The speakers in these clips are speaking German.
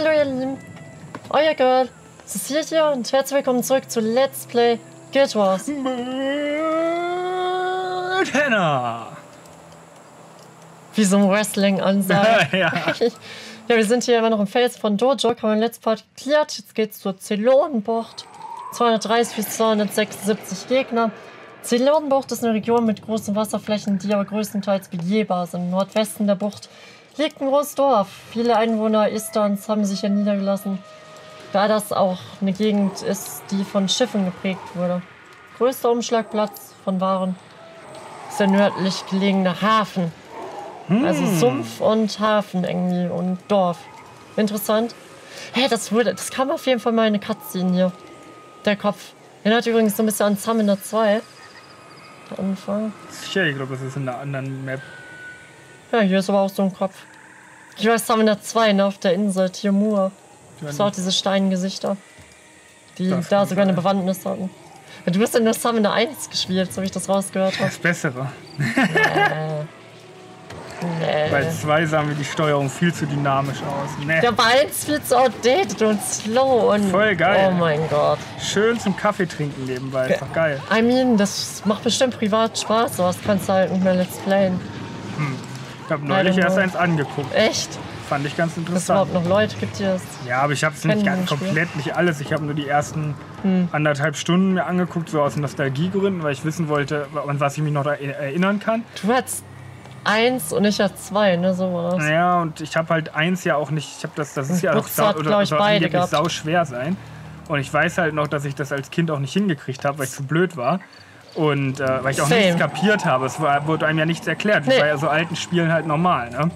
Hallo ihr Lieben, euer Girl, Cecilia hier und herzlich willkommen zurück zu Let's Play Guild Wars. Mit Hannah! Wie so ein Wrestling-Ansage. Ja. Ja, wir sind hier immer noch im Fels von Dojo, haben wir im letzten Part geklärt. Jetzt geht's zur Zelonenbucht. 230 bis 276 Gegner. Zelonenbucht ist eine Region mit großen Wasserflächen, die aber größtenteils begehbar sind. Im Nordwesten der Bucht liegt ein großes Dorf. Viele Einwohner Istans haben sich hier niedergelassen, da das auch eine Gegend ist, die von Schiffen geprägt wurde. Größter Umschlagplatz von Waren ist der nördlich gelegene Hafen. Also Sumpf und Hafen irgendwie und Dorf. Interessant. Hä, hey, das kam auf jeden Fall mal eine Cutscene hier. Der Kopf. Erinnert übrigens so ein bisschen an Summoner 2. Der Anfang. Sicher, ich glaube, das ist in einer anderen Map. Ja, hier ist aber auch so ein Kopf. Ich weiß, Summoner 2, ne, auf der Insel, Tiamur. Das waren auch diese Steingesichter, die da sogar eine Bewandtnis hatten. Ja, du hast ja nur Summoner 1 gespielt, so wie ich das rausgehört habe. Das Bessere. Nee. Bei 2 sah mir die Steuerung viel zu dynamisch aus. Nee. Ja, bei 1 viel zu outdated und slow und... Voll geil. Oh mein Gott. Schön zum Kaffee trinken nebenbei, einfach geil. I mean, das macht bestimmt privat Spaß, sowas kannst du halt nicht mehr Let's Playen. Ich hab neulich erst eins angeguckt. Echt? Fand ich ganz interessant. Dass es überhaupt noch Leute gibt, die das... Ja, aber ich hab's nicht ganz komplett, nicht alles. Ich habe nur die ersten 1,5 Stunden mir angeguckt, so aus Nostalgiegründen, weil ich wissen wollte, an was ich mich noch erinnern kann. Du hattest 1 und ich hatte 2, ne, so war das. Naja, und ich habe halt 1 ja auch nicht, ich habe das ist ja auch sau schwer sein. Und ich weiß halt noch, dass ich das als Kind auch nicht hingekriegt habe, weil ich zu blöd war. Und weil ich auch nichts kapiert habe. Es wurde einem ja nichts erklärt, wie bei so alten Spielen halt normal, ne?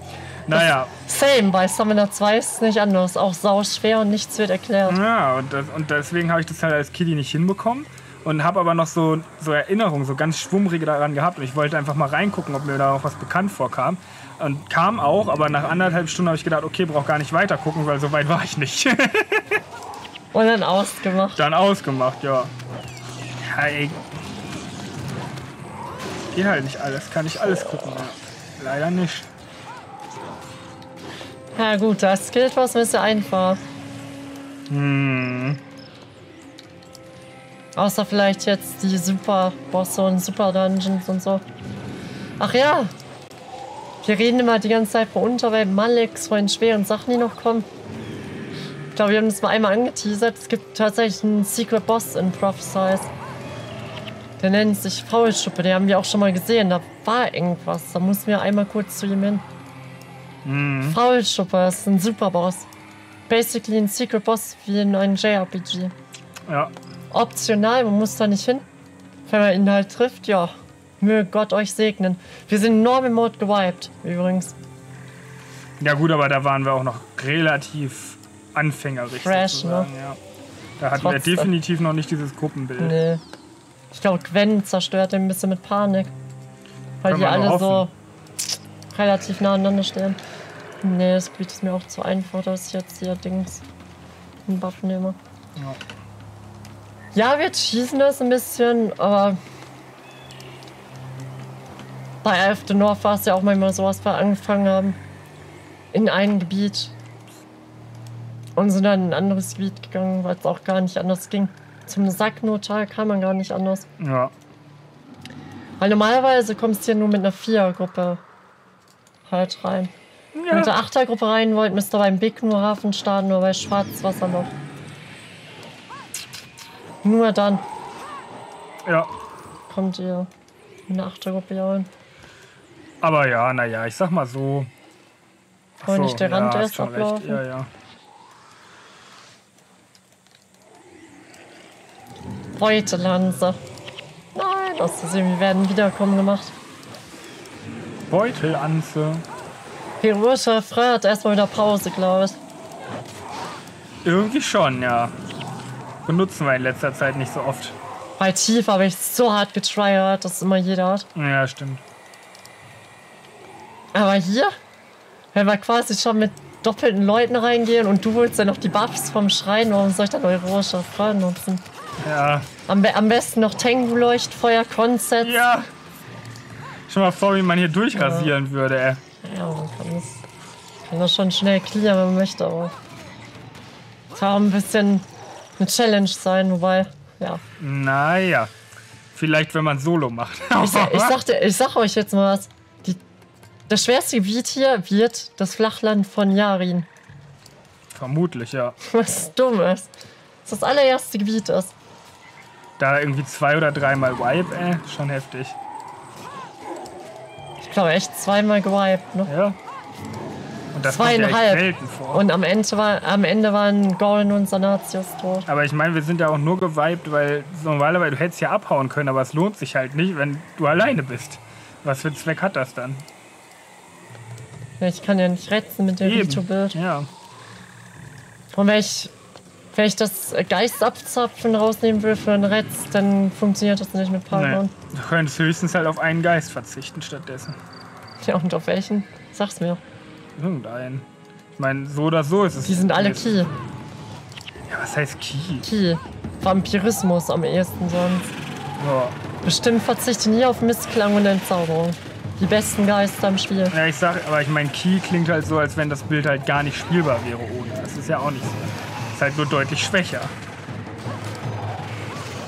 Naja. Same, bei Summoner 2 ist es nicht anders, auch sau schwer und nichts wird erklärt. Ja, und deswegen habe ich das halt als Kiddie nicht hinbekommen. Und habe aber noch so Erinnerungen, so ganz schwummrige daran gehabt. Und ich wollte einfach mal reingucken, ob mir da auch was bekannt vorkam. Und kam auch, aber nach 1,5 Stunden habe ich gedacht, okay, brauch gar nicht weiter gucken, weil so weit war ich nicht. Und dann ausgemacht. Dann ausgemacht, ja. Hey. Geht halt nicht alles, kann ich alles gucken. Leider nicht. Na gut, das gilt was ein bisschen einfach. Außer vielleicht jetzt die Superbosse und Super-Dungeons und so. Ach ja! Wir reden immer die ganze Zeit von Unterwelt, Maleks, von den schweren Sachen, die noch kommen. Ich glaube, wir haben das mal einmal angeteasert. Es gibt tatsächlich einen Secret Boss in Prophesize. Der nennt sich Faulschuppe, den haben wir auch schon mal gesehen. Da war irgendwas. Da mussten wir einmal kurz zu ihm hin. Faulschuppe ist ein Superboss. Basically ein Secret Boss wie in einem JRPG. Ja. Optional, man muss da nicht hin. Wenn man ihn halt trifft, ja. Möge Gott euch segnen. Wir sind enorm im Mode gewiped, übrigens. Ja gut, aber da waren wir auch noch relativ anfängerisch. Fresh, ne? Ja. Da hatten wir definitiv noch nicht dieses Gruppenbild. Nee. Ich glaube, Gwen zerstört den ein bisschen mit Panik. Weil die alle so relativ nah aneinander stehen. Nee, das bietet mir auch zu einfach, dass ich jetzt hier Dings einen Buff nehme. Ja. Ja, wir schießen das ein bisschen, aber bei Elf de North war es ja auch manchmal so, was wir angefangen haben in einem Gebiet und sind dann in ein anderes Gebiet gegangen, weil es auch gar nicht anders ging. Zum Sacknotal kam man gar nicht anders. Ja. Weil normalerweise kommst du hier nur mit einer Vierergruppe halt rein. Ja. Wenn ihr Achtergruppe rein wollt, müsst ihr beim Bigno-Hafen starten oder bei Schwarzwasser noch. Nur dann. Ja. Kommt ihr in eine Achtergruppe rein. Aber ja, naja, ich sag mal so. Wollen nicht der Rand erst ablaufen? Ja, ja. Beutelanze. Nein, aus Versehen, wir werden wiederkommen gemacht. Beutelanze. Heroischer Frat, erstmal wieder Pause, glaube ich. Irgendwie schon, ja. Benutzen wir in letzter Zeit nicht so oft. Bei Tief habe ich so hart getryhard, dass immer jeder hat. Ja, stimmt. Aber hier, wenn wir quasi schon mit doppelten Leuten reingehen und du holst dann noch die Buffs vom Schrein, warum soll ich dann heroische Fragen nutzen? Ja. Am besten noch Tengu-Leuchtfeuer, Konzept. Ja. Schon mal vor, wie man hier durchrasieren würde, ey. Ja, man kann das schon schnell clearen, wenn man möchte, aber... war ein bisschen eine Challenge sein, wobei, ja. Naja, vielleicht wenn man Solo macht. ich sag euch jetzt mal was. Das schwerste Gebiet hier wird das Flachland von Yarin. Vermutlich, ja. Was dumm ist. Das ist das allererste Gebiet ist. Da irgendwie 2- oder 3-mal wipe, schon heftig. Ich glaube echt 2-mal gewiped, ne? Ja. Und das 2,5. Ja, und am Ende waren Golden und Sanatius tot. Aber ich meine, wir sind ja auch nur gewiped, weil normalerweise du hättest ja abhauen können, aber es lohnt sich halt nicht, wenn du alleine bist. Was für einen Zweck hat das dann? Ja, ich kann ja nicht retten mit dem Ritual-Bild. Ja. Und wenn ich das Geistabzapfen rausnehmen will für einen Retz, dann funktioniert das nicht mit Paragon. Nee. Du könntest höchstens halt auf einen Geist verzichten stattdessen. Ja, und auf welchen? Sag's mir. Irgendeinen. Ich meine, so oder so ist es. Die sind alle Ki. Ja, was heißt Ki? Ki. Vampirismus am ehesten sonst. Ja. Bestimmt verzichte nie auf Missklang und Entzauberung. Die besten Geister im Spiel. Ja, ich sag, aber ich meine, Ki klingt halt so, als wenn das Bild halt gar nicht spielbar wäre ohne. Das ist ja auch nicht so. Ist halt nur deutlich schwächer.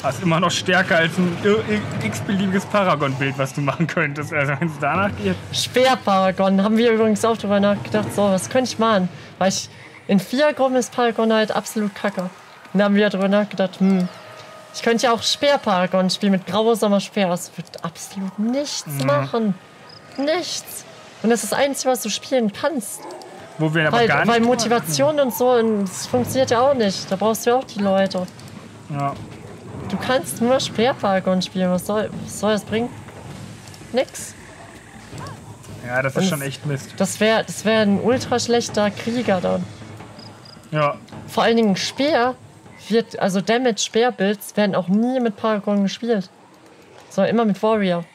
Das ist immer noch stärker als ein x-beliebiges Paragon-Bild, was du machen könntest. Also wenn es danach geht. Speer-Paragon haben wir übrigens auch drüber nachgedacht. So, was könnte ich machen? Weil ich in 4 Gruppen ist Paragon halt absolut kacke. Dann haben wir drüber nachgedacht, ich könnte ja auch Speer-Paragon spielen mit grausamer Speer. Das wird absolut nichts machen. Nichts. Und das ist das Einzige, was du spielen kannst. Wo wir aber gar nicht. Weil Motivation und so, das funktioniert ja auch nicht. Da brauchst du ja auch die Leute. Ja. Du kannst nur Speerparagon spielen. Was soll das bringen? Nix. Ja, das ist schon echt Mist. Das wär ein ultra schlechter Krieger dann. Ja. Vor allen Dingen Speer wird, also Damage-Speerbuilds werden auch nie mit Paragon gespielt. Sondern immer mit Warrior.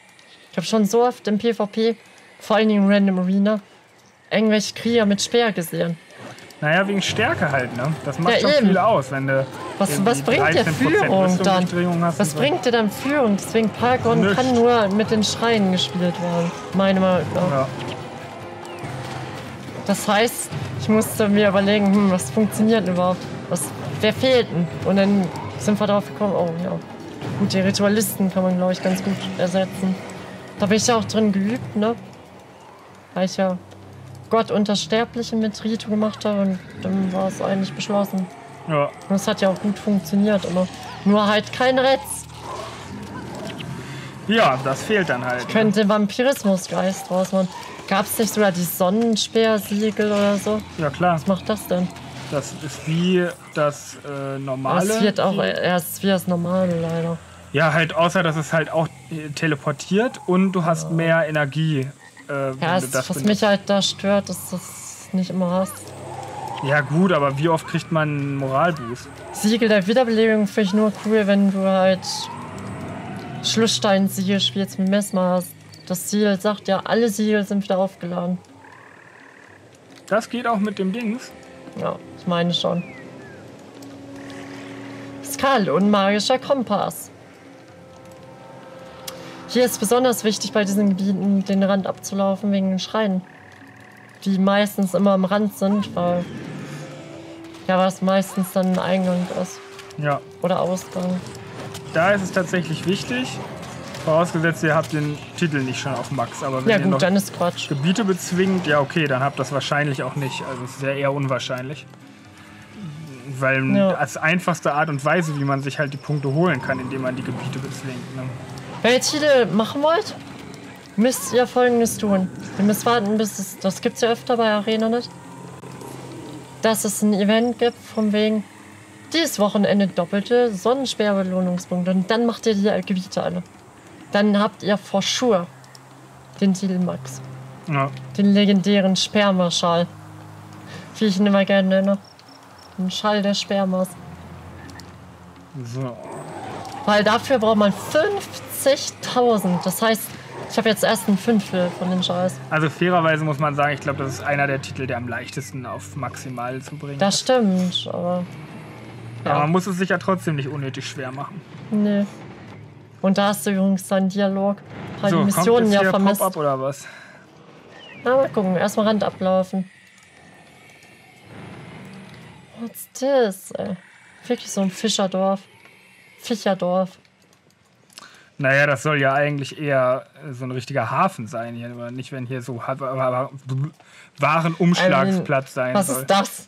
Ich habe schon so oft im PvP, vor allen Dingen Random Arena, irgendwelche Krieger mit Speer gesehen. Naja, wegen Stärke halt, ne? Das macht ja schon eben viel aus, wenn du. Was bringt dir Führung dann? Was bringt dir dann Führung? Deswegen Paragon kann nur mit den Schreien gespielt werden, meine Meinung nach. Ja. Das heißt, ich musste mir überlegen, was funktioniert denn überhaupt? Wer fehlt denn? Und dann sind wir drauf gekommen, oh ja. Gut, die Ritualisten kann man, glaube ich, ganz gut ersetzen. Da bin ich ja auch drin geübt, ne? Weil ich ja Gott unter Sterblichen mit Rito gemacht habe und dann war es eigentlich beschlossen. Ja. Und es hat ja auch gut funktioniert, aber nur halt kein Retz. Ja, das fehlt dann halt. Ich könnte den Vampirismusgeist draus machen. Gab's nicht sogar die Sonnenspeersiegel oder so? Ja, klar. Was macht das denn? Das ist wie das normale. Das wird auch erst wie das normale, leider. Ja, halt außer, dass es halt auch teleportiert und du hast mehr Energie. Ja, was mich halt da stört, ist, dass das nicht immer hast. Ja gut, aber wie oft kriegt man einen Moralboost? Siegel der Wiederbelebung finde ich nur cool, wenn du halt Schlussstein-Siegel spielst mit Mesmer hast. Das Siegel sagt ja, alle Siegel sind wieder aufgeladen. Das geht auch mit dem Dings? Ja, ich meine schon. Skal und magischer Kompass. Hier ist besonders wichtig, bei diesen Gebieten den Rand abzulaufen wegen den Schreien. Die meistens immer am Rand sind, weil es meistens dann ein Eingang ist. Ja. Oder Ausgang. Da ist es tatsächlich wichtig. Vorausgesetzt, ihr habt den Titel nicht schon auf Max. Aber wenn ja, gut, ihr noch dann ist Quatsch. Gebiete bezwingt, ja okay, dann habt das wahrscheinlich auch nicht. Also es ist ja eher unwahrscheinlich. Weil als einfachste Art und Weise, wie man sich halt die Punkte holen kann, indem man die Gebiete bezwingt. Ne? Wenn ihr Titel machen wollt, müsst ihr Folgendes tun. Ihr müsst warten, bis es. Das gibt's ja öfter bei Arena nicht. Dass es ein Event gibt, von wegen dieses Wochenende doppelte Sonnenspeerbelohnungspunkte. Und dann macht ihr die Gebiete alle. Dann habt ihr for sure den Titel Max. Ja. Den legendären Spermaschall. Wie ich ihn immer gerne nenne. Den Schall der Spermas. So. Weil dafür braucht man 50.000. Das heißt, ich habe jetzt erst ein Fünftel von den Scheiß. Also fairerweise muss man sagen, ich glaube, das ist einer der Titel, der am leichtesten auf maximal zu bringen ist. Das stimmt, aber. Ja. Aber man muss es sich ja trotzdem nicht unnötig schwer machen. Nee. Und da hast du übrigens deinen Dialog. Halt so, die Missionen kommt jetzt ja vermisst. Pop-up oder was? Na, mal gucken. Erstmal Rand ablaufen. Was ist das, ey? Wirklich so ein Fischerdorf. Fischerdorf. Naja, das soll ja eigentlich eher so ein richtiger Hafen sein hier, aber nicht, wenn hier so Warenumschlagsplatz sein soll. Was ist das?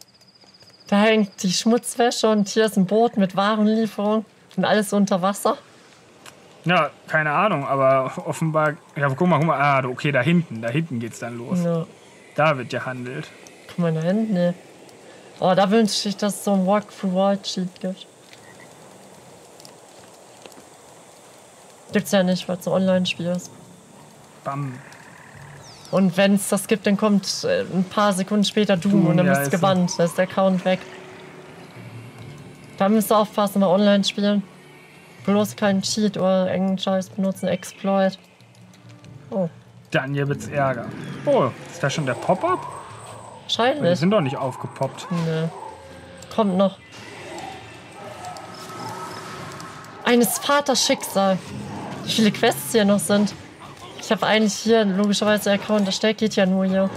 Da hängt die Schmutzwäsche und hier ist ein Boot mit Warenlieferung und alles unter Wasser. Ja, keine Ahnung, aber offenbar... Ja, guck mal. Ah, okay, da hinten geht's dann los. Ja. Da wird gehandelt. Guck mal, da hinten, ne? Oh, da wünschte ich, dass es so ein Walk-Through-World-Sheet gibt. Gibt's ja nicht, weil es ein Online-Spiel ist. Bam. Und wenn es das gibt, dann kommt ein paar Sekunden später Doom und dann bist du gebannt. Da ist der Account weg. Da müsst ihr aufpassen bei Online-Spielen. Bloß keinen Cheat oder engen Scheiß benutzen. Exploit. Oh. Dann hier wird's Ärger. Oh, ist da schon der Pop-Up? Scheinlich. Die sind doch nicht aufgepoppt. Nee. Kommt noch. Eines Vaters Schicksal. Wie viele Quests hier noch sind. Ich habe eigentlich hier logischerweise einen Account erstellt, geht ja nur hier.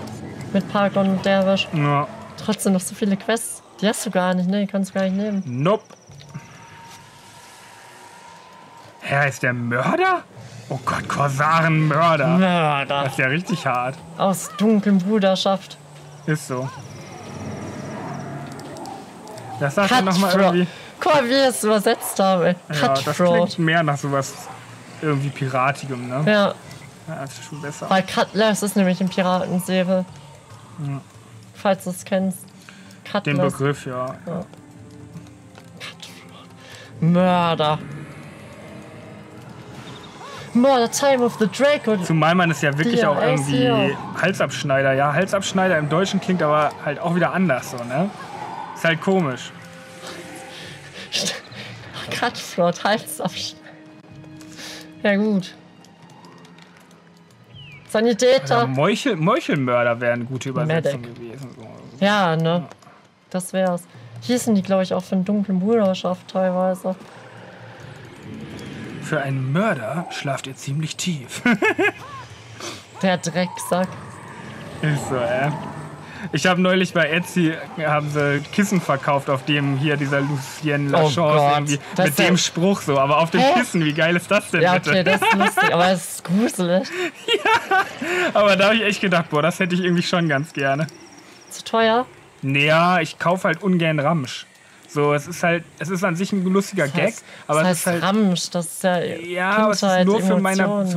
Mit Paragon und Derwisch. Ja. Trotzdem noch so viele Quests. Die hast du gar nicht, ne? Die kannst du gar nicht nehmen. Nope. Herr, ist der Mörder? Oh Gott, Korsaren-Mörder. Mörder. Das ist ja richtig hart. Aus dunklem Bruderschaft. Ist so. Das sagt ja nochmal irgendwie... Guck mal, wie wir es übersetzt haben, ey. Ja, das klingt mehr nach sowas irgendwie Piratigem, ne? Ja. Ja, das ist schon besser. Weil Cutlass ist nämlich ein Piratensäbel. Ja. Falls du es kennst. Cutlass. Den Begriff, ja. Mörder. Murder Time of the Draco. Zumal man es ja wirklich auch irgendwie Halsabschneider, ja. Halsabschneider im Deutschen klingt aber halt auch wieder anders so, ne? Ist halt komisch. Cutthroat, Halsabschneider. Ja gut. Sanitäter. Also Meuchelmörder wären eine gute Übersetzung gewesen. So. Ja, ne? Ja. Das wär's. Hießen die, glaube ich, auch für einen dunklen Bruderschaft teilweise. Für einen Mörder schlaft ihr ziemlich tief. Der Drecksack. Ist so, ey. Ich habe neulich bei Etsy haben sie Kissen verkauft, auf dem hier dieser Lucien Lachance mit dem Spruch so, aber auf dem Kissen, wie geil ist das denn bitte? Ja, okay, das ist lustig, aber es ist gruselig. Ja, aber da habe ich echt gedacht, boah, das hätte ich irgendwie schon ganz gerne. Zu teuer? Naja, ich kaufe halt ungern Ramsch. So, es ist an sich ein lustiger Gag, aber das heißt es ist halt Ramsch, das ist ja, aber es ist nur zu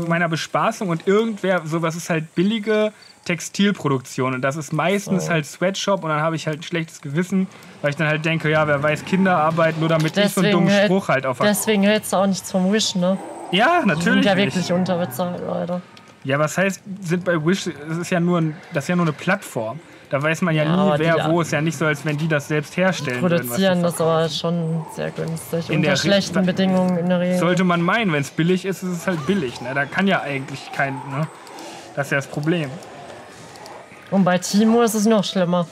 meiner Bespaßung und irgendwer, sowas ist halt billige Textilproduktion und das ist meistens halt Sweatshop und dann habe ich halt ein schlechtes Gewissen, weil ich dann halt denke, ja, wer weiß, Kinderarbeit, nur damit ich so einen dummen Spruch halt auf. Deswegen hältst du auch nichts vom Wish, ne? Ja, natürlich. Die sind ja wirklich unterbezahlt, Leute. Ja, was heißt, sind bei Wish, das ist ja nur eine Plattform. Da weiß man ja nie, wer wo ist. Ja nicht so, als wenn die das selbst herstellen würden. Die produzieren das aber schon sehr günstig. Unter schlechten Bedingungen in der Regel. Sollte man meinen, wenn es billig ist, ist es halt billig. Ne? Da kann ja eigentlich kein... Ne? Das ist ja das Problem. Und bei Timo ist es noch schlimmer.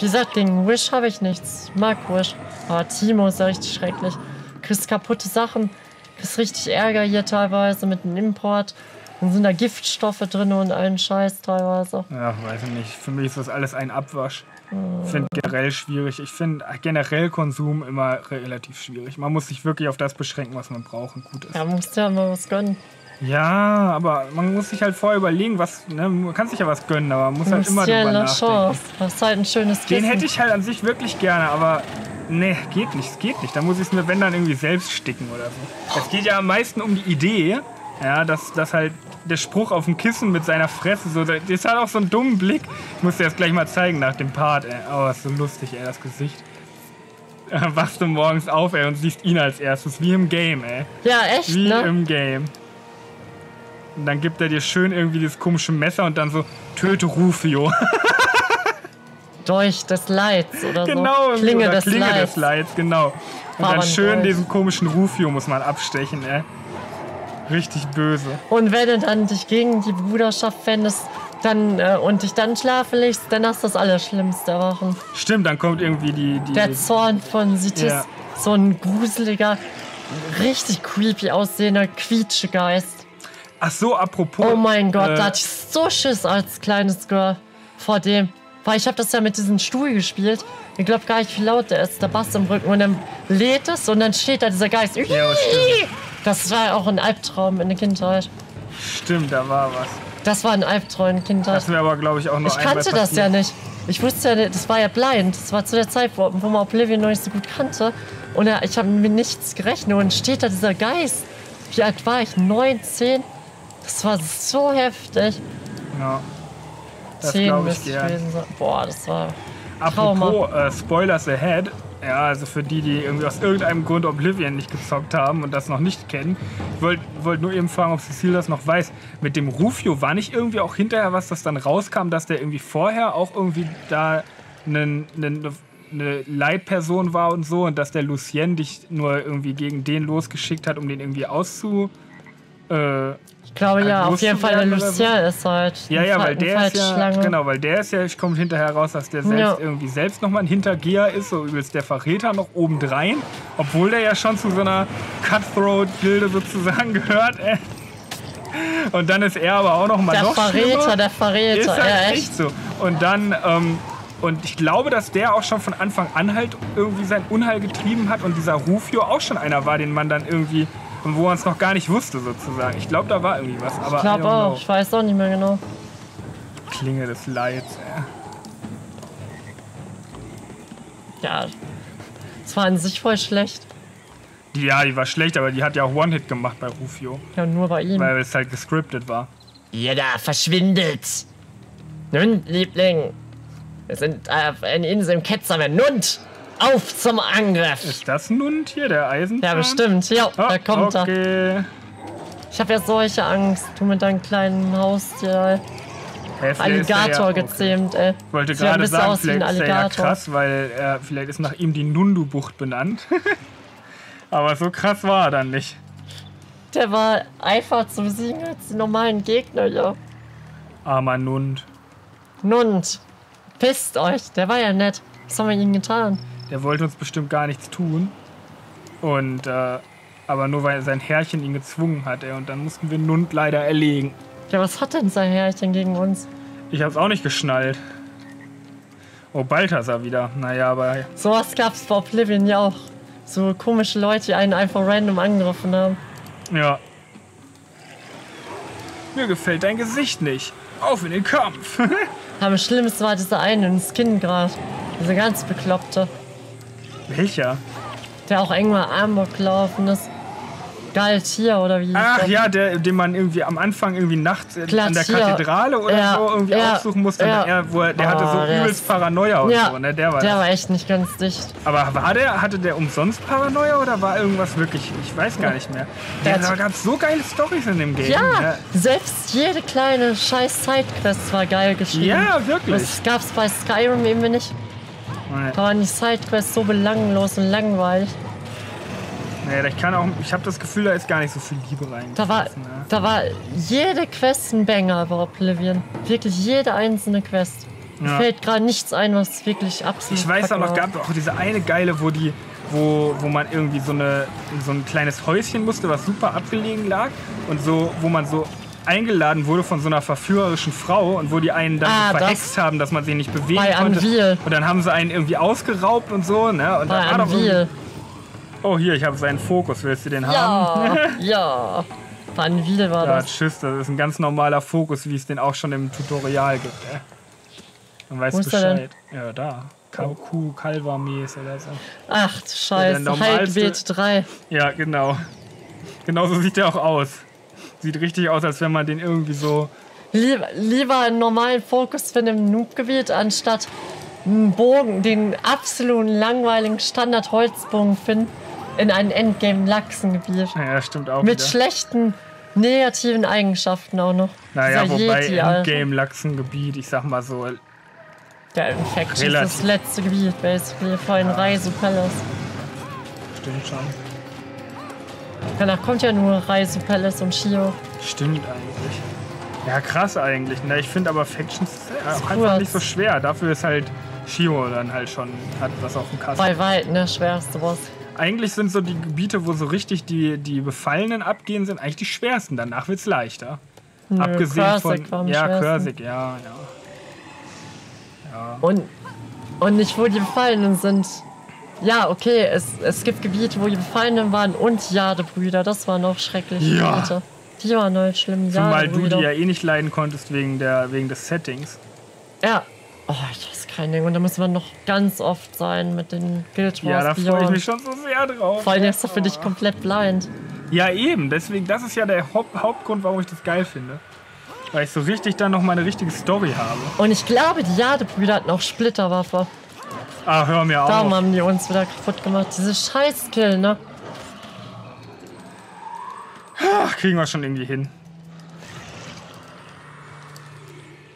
Wie gesagt, gegen Wish habe ich nichts. Ich mag Wish. Aber Timo ist ja richtig schrecklich. Du kriegst kaputte Sachen. Du kriegst richtig Ärger hier teilweise mit dem Import. Dann sind da Giftstoffe drin und allen Scheiß teilweise. Ja, weiß ich nicht. Für mich ist das alles ein Abwasch. Ich finde generell schwierig. Ich finde generell Konsum immer relativ schwierig. Man muss sich wirklich auf das beschränken, was man braucht und gut ist. Ja, man muss ja mal was gönnen. Ja, aber man muss sich halt vorher überlegen, was, ne, man kann sich ja was gönnen, aber man muss halt immer drüber nachdenken. Das ist halt ein schönes Kissen. Den hätte ich halt an sich wirklich gerne, aber ne, geht nicht. Da muss ich es mir, wenn dann, irgendwie selbst sticken oder so. Es geht ja am meisten um die Idee, ja, dass halt der Spruch auf dem Kissen mit seiner Fresse so, das ist halt auch so einen dummen Blick. Ich muss dir das gleich mal zeigen nach dem Part, ey. Oh, ist so lustig, ey, das Gesicht. Wachst du morgens auf, ey, und siehst ihn als erstes, wie im Game, ey. Ja, echt, wie, ne? Wie im Game. Und dann gibt er dir schön irgendwie dieses komische Messer und dann so, töte Rufio. Durch des Leids oder so. Genau, Klinge oder des Klinge Leids. Des Leids, genau. Und dann schön diesen komischen Rufio muss man abstechen, ey. Richtig böse. Und wenn du dann dich gegen die Bruderschaft wendest und dich dann schlafen legst, dann hast du das Allerschlimmste erwachen. Stimmt, dann kommt irgendwie der Zorn von Sitis, ja. So ein gruseliger, richtig creepy aussehender Quietschegeist. Ach so, apropos... Oh mein Gott, da hatte ich so Schiss als kleines Girl vor dem. Weil ich habe das ja mit diesem Stuhl gespielt. Ich glaube gar nicht, wie laut der ist. Der Bass im Rücken. Und dann lädt es und dann steht da dieser Geist. Ja, das war auch ein Albtraum in der Kindheit. Stimmt, da war was. Das war ein Albtraum in der Kindheit. Das wäre aber, glaube ich, auch noch einmal passiert. Ich kannte das ja nicht. Ich wusste ja, das war ja blind. Das war zu der Zeit, wo man Oblivion noch nicht so gut kannte. Und ja, ich habe mir nichts gerechnet. Und steht da dieser Geist. Wie alt war ich? 19? Das war so heftig. Ja. Das glaube ich dir. Boah, das war. Apropos Spoilers ahead. Ja, also für die, die irgendwie aus irgendeinem Grund Oblivion nicht gezockt haben und das noch nicht kennen. Ich wollte nur eben fragen, ob Cecile das noch weiß. Mit dem Rufio war nicht irgendwie auch hinterher was, das dann rauskam, dass der irgendwie vorher auch irgendwie da eine Leitperson war und so und dass der Lucien dich nur irgendwie gegen den losgeschickt hat, um den irgendwie ich glaube halt ja, auf jeden Fall der Lucien ist halt. Ja, ja, weil der ist ja, genau, weil der ist ja, ich komme hinterher raus, dass der selbst irgendwie nochmal ein Hintergeher ist, so übelst der Verräter noch obendrein, obwohl der ja schon zu so einer Cutthroat-Gilde sozusagen gehört, ey. Und dann ist er aber auch nochmal noch schlimmer. Der Verräter, ist halt ja, echt so. Und dann, und ich glaube, dass der auch schon von Anfang an halt irgendwie sein Unheil getrieben hat und dieser Rufio auch schon einer war, den man dann irgendwie und wo man es noch gar nicht wusste, sozusagen. Ich glaube, da war irgendwie was. Aber ich glaube auch. Ich weiß auch nicht mehr genau. Klinge des Leids, ey. Ja, es war an sich voll schlecht. Ja, die war schlecht, aber die hat ja auch One-Hit gemacht bei Rufio. Ja, nur bei ihm. Weil es halt gescriptet war. Jeder verschwindet! Nun, Liebling! Wir sind auf einer Insel im Ketzermeer. Nund! Auf zum Angriff! Ist das ein Hund hier, der Eisenzahn? Ja, bestimmt. Ja, oh, da kommt er. Ich habe ja solche Angst. Du mit deinem kleinen Haustier. Alligator gezähmt, ey. Ich wollte gerade sagen, vielleicht ist er ja krass, weil vielleicht ist nach ihm die Nundu-Bucht benannt. Aber so krass war er dann nicht. Der war einfacher zu besiegen als die normalen Gegner, ja. Armer Nund. Nund. Pisst euch, der war ja nett. Was haben wir ihnen getan? Der wollte uns bestimmt gar nichts tun. Und, aber nur weil sein Herrchen ihn gezwungen hat, ey. Und dann mussten wir Nund leider erlegen. Ja, was hat denn sein Herrchen gegen uns? Ich hab's auch nicht geschnallt. Oh, Balthasar wieder. Naja, aber. Sowas gab's vor Oblivion ja auch. So komische Leute, die einen einfach random angegriffen haben. Ja. Mir gefällt dein Gesicht nicht. Auf in den Kampf! Aber schlimmst war dieser eine ins Kind gerade. Dieser ganz Bekloppte. Welcher? Der auch irgendwann Amok gelaufen ist. Galtier oder wie? Ach ja, der, den man irgendwie am Anfang irgendwie nachts an der Kathedrale oder so irgendwie aufsuchen musste. Ja. Der hatte so übelst Paranoia und so. Ne? Der war echt nicht ganz dicht. Aber hatte der umsonst Paranoia oder war irgendwas wirklich? Ich weiß gar nicht mehr. Da gab es so geile Storys in dem Game. Ja, ja. Selbst jede kleine scheiß Sidequest war geil geschrieben. Ja, wirklich. Das gab es bei Skyrim eben nicht. Nee. Da waren die Sidequests so belanglos und langweilig. Naja, ich habe das Gefühl, da ist gar nicht so viel Liebe rein. Da war jede Quest ein Banger bei Oblivion. Wirklich jede einzelne Quest. Ja. Mir fällt gerade nichts ein, was wirklich absolut. Ich weiß auch noch, gab auch diese eine geile, wo man irgendwie so ein kleines Häuschen musste, was super abgelegen lag und so, wo man so eingeladen wurde von so einer verführerischen Frau und wo die einen dann so verhext haben, dass man sie nicht bewegen konnte. Anvil. Und dann haben sie einen irgendwie ausgeraubt und so, ne? Und dann war doch. Oh, hier, ich habe seinen Fokus. Willst du den haben? Ja. Wann wieder war das? Ja, tschüss, das ist ein ganz normaler Fokus, wie es den auch schon im Tutorial gibt. Dann weißt du Bescheid. Ja, da. Kauku, Kalvamies oder so. Ach, du Scheiße. Heilbeet 3. Ja, genau. Genauso sieht der auch aus. Sieht richtig aus, als wenn man den irgendwie so. Lieber einen normalen Fokus für ein Noob-Gebiet anstatt einen Bogen, den absoluten langweiligen Standard-Holzbogen finden. In einem Endgame-Lachsengebiet. Ja, stimmt auch. Mit schlechten, negativen Eigenschaften auch noch. Naja, wobei Endgame-Lachsengebiet, ich sag mal so. Der Infekt ist das letzte Gebiet, basically. Vor allem Reisu Palace. Stimmt schon. Danach kommt ja nur Reisu Palace und Shio. Stimmt eigentlich. Ja, krass eigentlich. Na, ich finde aber Factions ist einfach nicht so schwer. Dafür ist halt Shio dann halt schon, hat was auf dem Kasten. Bei weitem der schwerste Boss. Eigentlich sind so die Gebiete, wo so richtig die Befallenen abgehen, sind eigentlich die schwersten. Danach wird's leichter. Nö, abgesehen Cursig von. Ja, Cursig, ja. Ja. Und nicht, wo die Gefallenen sind. Ja, okay, es gibt Gebiete, wo die Gefallenen waren und Jadebrüder. Das waren auch schreckliche Gebiete. Die waren halt schlimm. Zumal du die ja eh nicht leiden konntest wegen des Settings. Ja. Oh, ich weiß kein Ding. Und da müssen wir noch ganz oft sein mit den Guild Wars. Ja, da freue ich mich schon so sehr drauf. Vor allem ist das für dich komplett blind. Ja, eben. Deswegen, das ist ja der Hauptgrund, warum ich das geil finde. Weil ich so richtig dann noch meine richtige Story habe. Und ich glaube, die Jadebrüder hatten auch Splitterwaffe. Ah, hör mir auf. Darum haben die uns wieder kaputt gemacht. Diese Scheißkill, ne? Ach, kriegen wir schon irgendwie hin.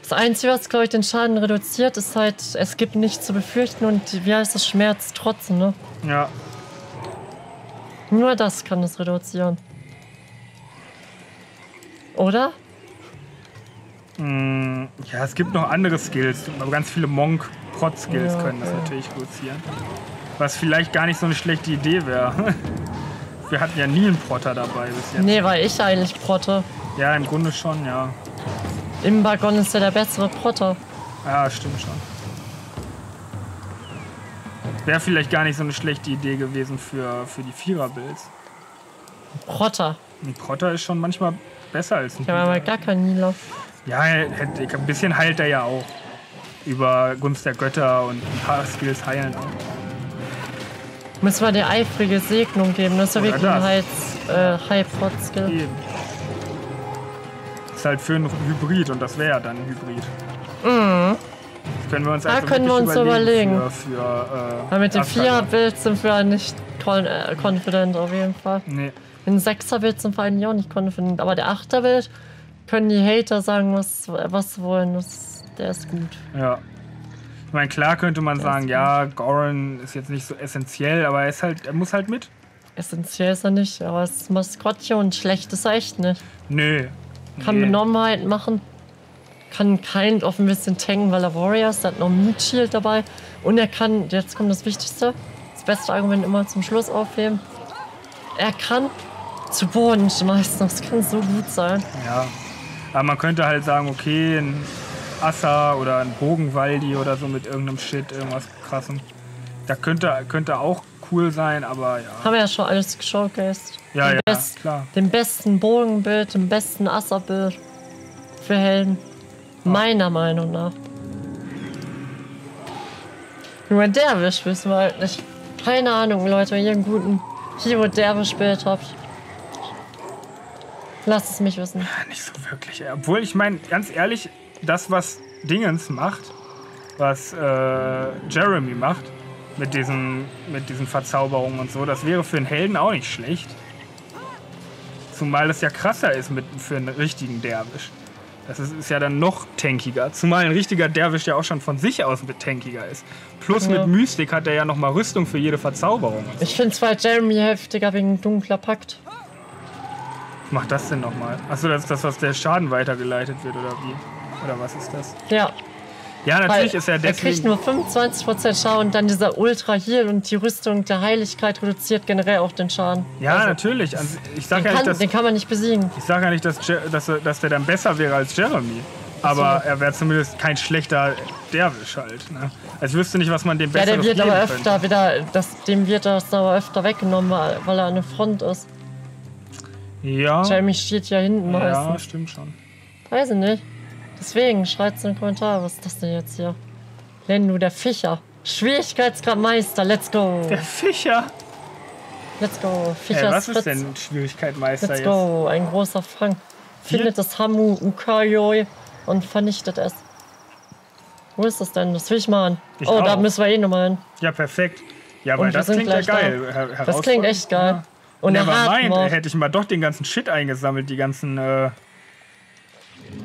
Das Einzige, was, glaube ich, den Schaden reduziert, ist halt, es gibt nichts zu befürchten und, wie heißt das, Schmerz trotzdem, ne? Ja. Nur das kann es reduzieren. Oder? Ja, es gibt noch andere Skills, aber ganz viele Monk-Prot-Skills können das natürlich reduzieren. Was vielleicht gar nicht so eine schlechte Idee wäre. Wir hatten ja nie einen Protter dabei bis jetzt. Nee, weil ich eigentlich protte. Ja, im Grunde schon, ja. Im Baggon ist ja der bessere Protter. Ja, stimmt schon. Wäre vielleicht gar nicht so eine schlechte Idee gewesen für die Vierer-Builds. Protter. Ein Protter ist schon manchmal besser als ein Protter. Ja, aber gar kein Nilo. Ja, ein bisschen heilt er ja auch. Über Gunst der Götter und ein paar Skills heilen auch. Müssen wir dir eifrige Segnung geben. Das ist ja wirklich ein High-Prot-Skill. Ist halt für einen Hybrid und das wäre ja dann ein Hybrid. Mhm. Das können wir uns einfach überlegen. Weil mit dem 4er-Bild sind wir nicht confident auf jeden Fall. Nee. Mit dem 6er-Bild sind wir eigentlich auch nicht confident. Aber der 8er-Bild können die Hater sagen, was sie wollen. Der ist gut. Ja. Ich meine, klar könnte man sagen, ja, Goron ist jetzt nicht so essentiell, aber er muss halt mit. Essentiell ist er nicht, aber es ist Maskottchen und schlecht ist er echt nicht. Nee. Kann Benommenheit machen. Kann Kind auf ein bisschen tanken, weil er Warrior ist. Der hat noch ein Mood Shield dabei. Und er kann, jetzt kommt das Wichtigste, das beste Argument immer zum Schluss aufheben. Er kann zu Boden schmeißen. Das kann so gut sein. Ja, aber man könnte halt sagen, okay, ein Assa oder ein Bogenwaldi oder so mit irgendeinem Shit, irgendwas Krassem. Da könnte auch cool sein, aber ja. Haben wir ja schon alles geshowcased. Ja, klar. Den besten Bogenbild, den besten Asserbild für Helden. Ja. Meiner Meinung nach. Nur Derwisch wissen wir halt nicht. Keine Ahnung, Leute, wenn ihr einen guten Hero Derwisch-Bild habt. Lasst es mich wissen. Nicht so wirklich. Obwohl, ich meine, ganz ehrlich, das, was Dingens macht, was Jeremy macht, mit diesen Verzauberungen und so, das wäre für einen Helden auch nicht schlecht. Zumal es ja krasser ist für einen richtigen Derwisch. Das ist ja dann noch tankiger. Zumal ein richtiger Derwisch ja auch schon von sich aus mit tankiger ist. Plus mit Mystik hat er ja nochmal Rüstung für jede Verzauberung. Ich finde zwar Jeremy heftiger wegen dunkler Pakt. Was macht das denn nochmal? Achso, das ist das, was der Schaden weitergeleitet wird, oder wie? Oder was ist das? Ja. Ja, natürlich ist er deswegen... Er kriegt nur 25% Schaden und dann dieser Ultra-Heal und die Rüstung der Heiligkeit reduziert generell auch den Schaden. Ja, also, natürlich. Ich sag ja nicht, den kann man nicht besiegen. Ich sage ja nicht, dass der dann besser wäre als Jeremy. Aber er wäre zumindest kein schlechter Derwisch halt. Ne? Also ich wüsste nicht, was man dem besser geben könnte. Ja, dem wird das aber öfter weggenommen, weil er an der Front ist. Ja. Jeremy steht ja hinten meistens. Ja, stimmt schon. Weiß ich nicht. Deswegen, schreibt's in den Kommentaren, was ist das denn jetzt hier? Lendu, der Fischer. Schwierigkeitsgrad Meister, let's go. Der Fischer? Let's go. Fischer was ist denn Schwierigkeit Meister jetzt? Let's go, ein großer Fang. Findet das Hamu Ukayoi und vernichtet es. Wo ist das denn? Das will ich mal an. Oh, da müssen wir eh nochmal hin. Ja, perfekt. Ja, aber das klingt ja geil. Das klingt echt geil. Und nevermind, hätte ich mal doch den ganzen Shit eingesammelt, die ganzen...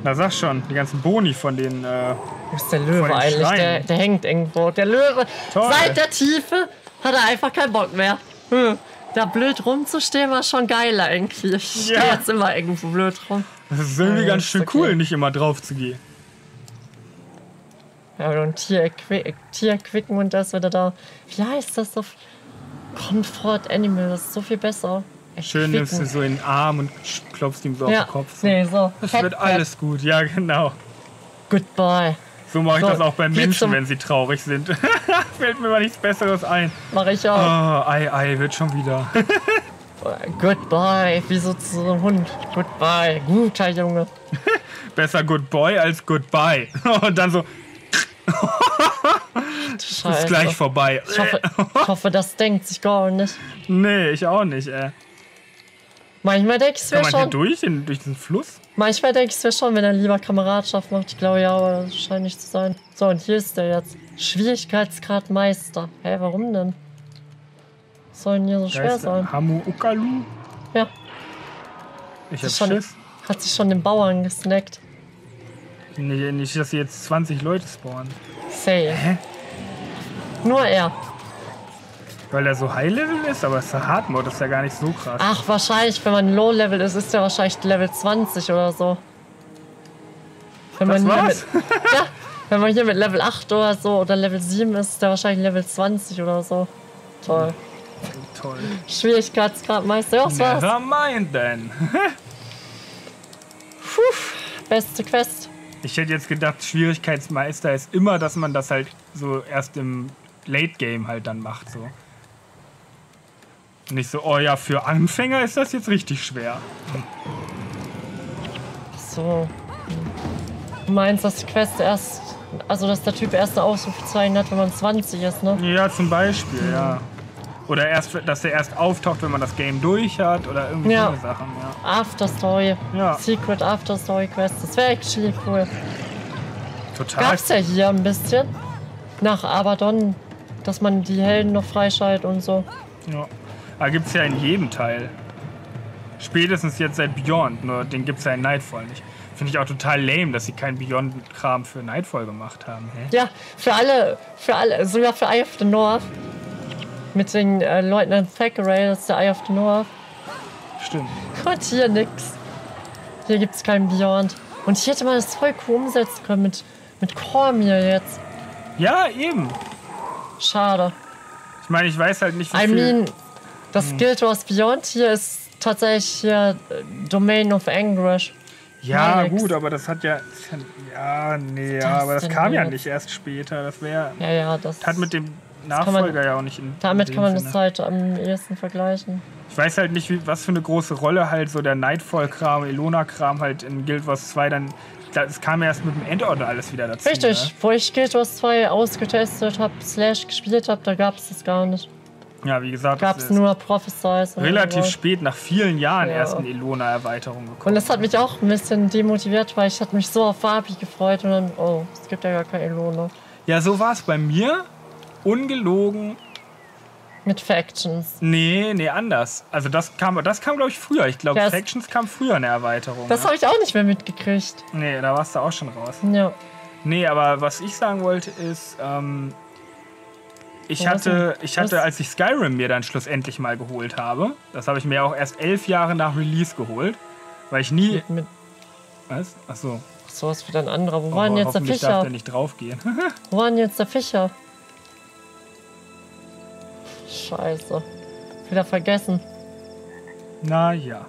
Na sag schon, die ganzen Boni von den Wo ist der Löwe eigentlich? Der hängt irgendwo. Der Löwe, toll. Seit der Tiefe hat er einfach keinen Bock mehr. Da blöd rumzustehen war schon geiler irgendwie. Ich stehe jetzt immer irgendwo blöd rum. Das ist irgendwie ganz schön cool, nicht immer drauf zu gehen. Ja, und Tier quicken und das wieder da. Wie heißt das doch? Comfort Animal, das ist so viel besser. Schön nimmst du so in den Arm und klopfst ihm so auf den Kopf. So. Nee, so. Das wird alles gut, ja genau. Goodbye. So mache ich das auch bei Menschen, wenn sie traurig sind. Fällt mir mal nichts Besseres ein. Mach ich auch. Oh, ei, wird schon wieder. Goodbye, wie so ein Hund. Goodbye, guter Junge. Besser Goodbye als Goodbye. Und dann so... Scheiße. Ist gleich vorbei. Ich hoffe, das denkt sich gar nicht. Nee, ich auch nicht, ey. Manchmal denke ich es mir schon. Kann man hier durch den Fluss? Manchmal denke ich es mir schon, wenn er lieber Kameradschaft macht. Ich glaube ja, aber das scheint nicht zu sein. So, und hier ist der jetzt. Schwierigkeitsgrad Meister. Hä, hey, warum denn? Was soll denn hier so schwer sein? Hamu Ukalu? Ja. Ich hab Schiss. Hat sich schon den Bauern gesnackt. Nee, nicht, dass sie jetzt 20 Leute spawnen. Safe. Hä? Nur er. Weil er so High-Level ist, aber es ist der Hard-Mode, ist ja gar nicht so krass. Ach, wahrscheinlich, wenn man Low-Level ist, ist der wahrscheinlich Level 20 oder so. Wenn das man war's? Ja, wenn man hier mit Level 8 oder so oder Level 7 ist, ist der wahrscheinlich Level 20 oder so. Toll. Toll. Schwierigkeitsgrad Meister. Ja, was war's? Never mind then. Puh, beste Quest. Ich hätte jetzt gedacht, Schwierigkeitsmeister ist immer, dass man das halt so erst im Late-Game halt dann macht, so. Nicht so, oh ja, für Anfänger ist das jetzt richtig schwer. So. Du meinst, dass die Quest erst, also dass der Typ erst ein Ausrufezeichen hat, wenn man 20 ist, ne? Ja, zum Beispiel, ja. Oder erst, dass er erst auftaucht, wenn man das Game durch hat oder irgendwie so Sachen, ja. Afterstory. Ja. Secret Afterstory Quest, das wäre actually cool. Total. Gab's ja hier ein bisschen. Nach Abaddon, dass man die Helden noch freischaltet und so. Ja. Da gibt es ja in jedem Teil. Spätestens jetzt seit Beyond, nur den gibt es ja in Nightfall nicht. Finde ich auch total lame, dass sie keinen Beyond-Kram für Nightfall gemacht haben. Hä? Ja, für alle, sogar für Eye of the North. Mit den Leutnant Thackeray, das ist der Eye of the North. Stimmt. Gott, hier nix. Hier gibt es keinen Beyond. Und hier hätte man das voll cool umsetzen können mit Cormier jetzt. Ja, eben. Schade. Ich meine, ich weiß halt nicht, wie viel... Das Guild Wars Beyond hier ist tatsächlich hier Domain of Anguish. Ja, Malix. Gut, aber das hat ja... Ja, nee, ja, aber das kam ja nicht erst später. Das wäre... Ja, das hat mit dem Nachfolger ja auch nicht... Damit kann man das halt am ehesten vergleichen. Ich weiß halt nicht, was für eine große Rolle halt so der Nightfall-Kram, Elona-Kram halt in Guild Wars 2 dann... Es kam erst mit dem Endorder alles wieder dazu. Richtig, ne? Wo ich Guild Wars 2 ausgetestet habe, / gespielt habe, da gab es das gar nicht. Ja, wie gesagt, gab es nur Prophesize. Relativ spät, nach vielen Jahren erst eine Elona-Erweiterung gekommen. Und das hat mich auch ein bisschen demotiviert, weil ich hatte mich so auf Fabi gefreut und dann, oh, es gibt ja gar keine Elona. Ja, so war es bei mir. Ungelogen. Mit Factions. Nee, anders. Also das kam glaube ich, früher. Ich glaube, Factions kam früher eine Erweiterung. Das habe ich auch nicht mehr mitgekriegt. Nee, da warst du auch schon raus. Ja. Nee, aber was ich sagen wollte ist, ich hatte, als ich Skyrim mir dann schlussendlich mal geholt habe, das habe ich mir auch erst 11 Jahre nach Release geholt, weil ich nie... Was? Achso. So was für dein anderer. Wo war denn jetzt der Fischer? Darf der nicht draufgehen. Wo war denn jetzt der Fischer? Scheiße. Wieder vergessen. Naja.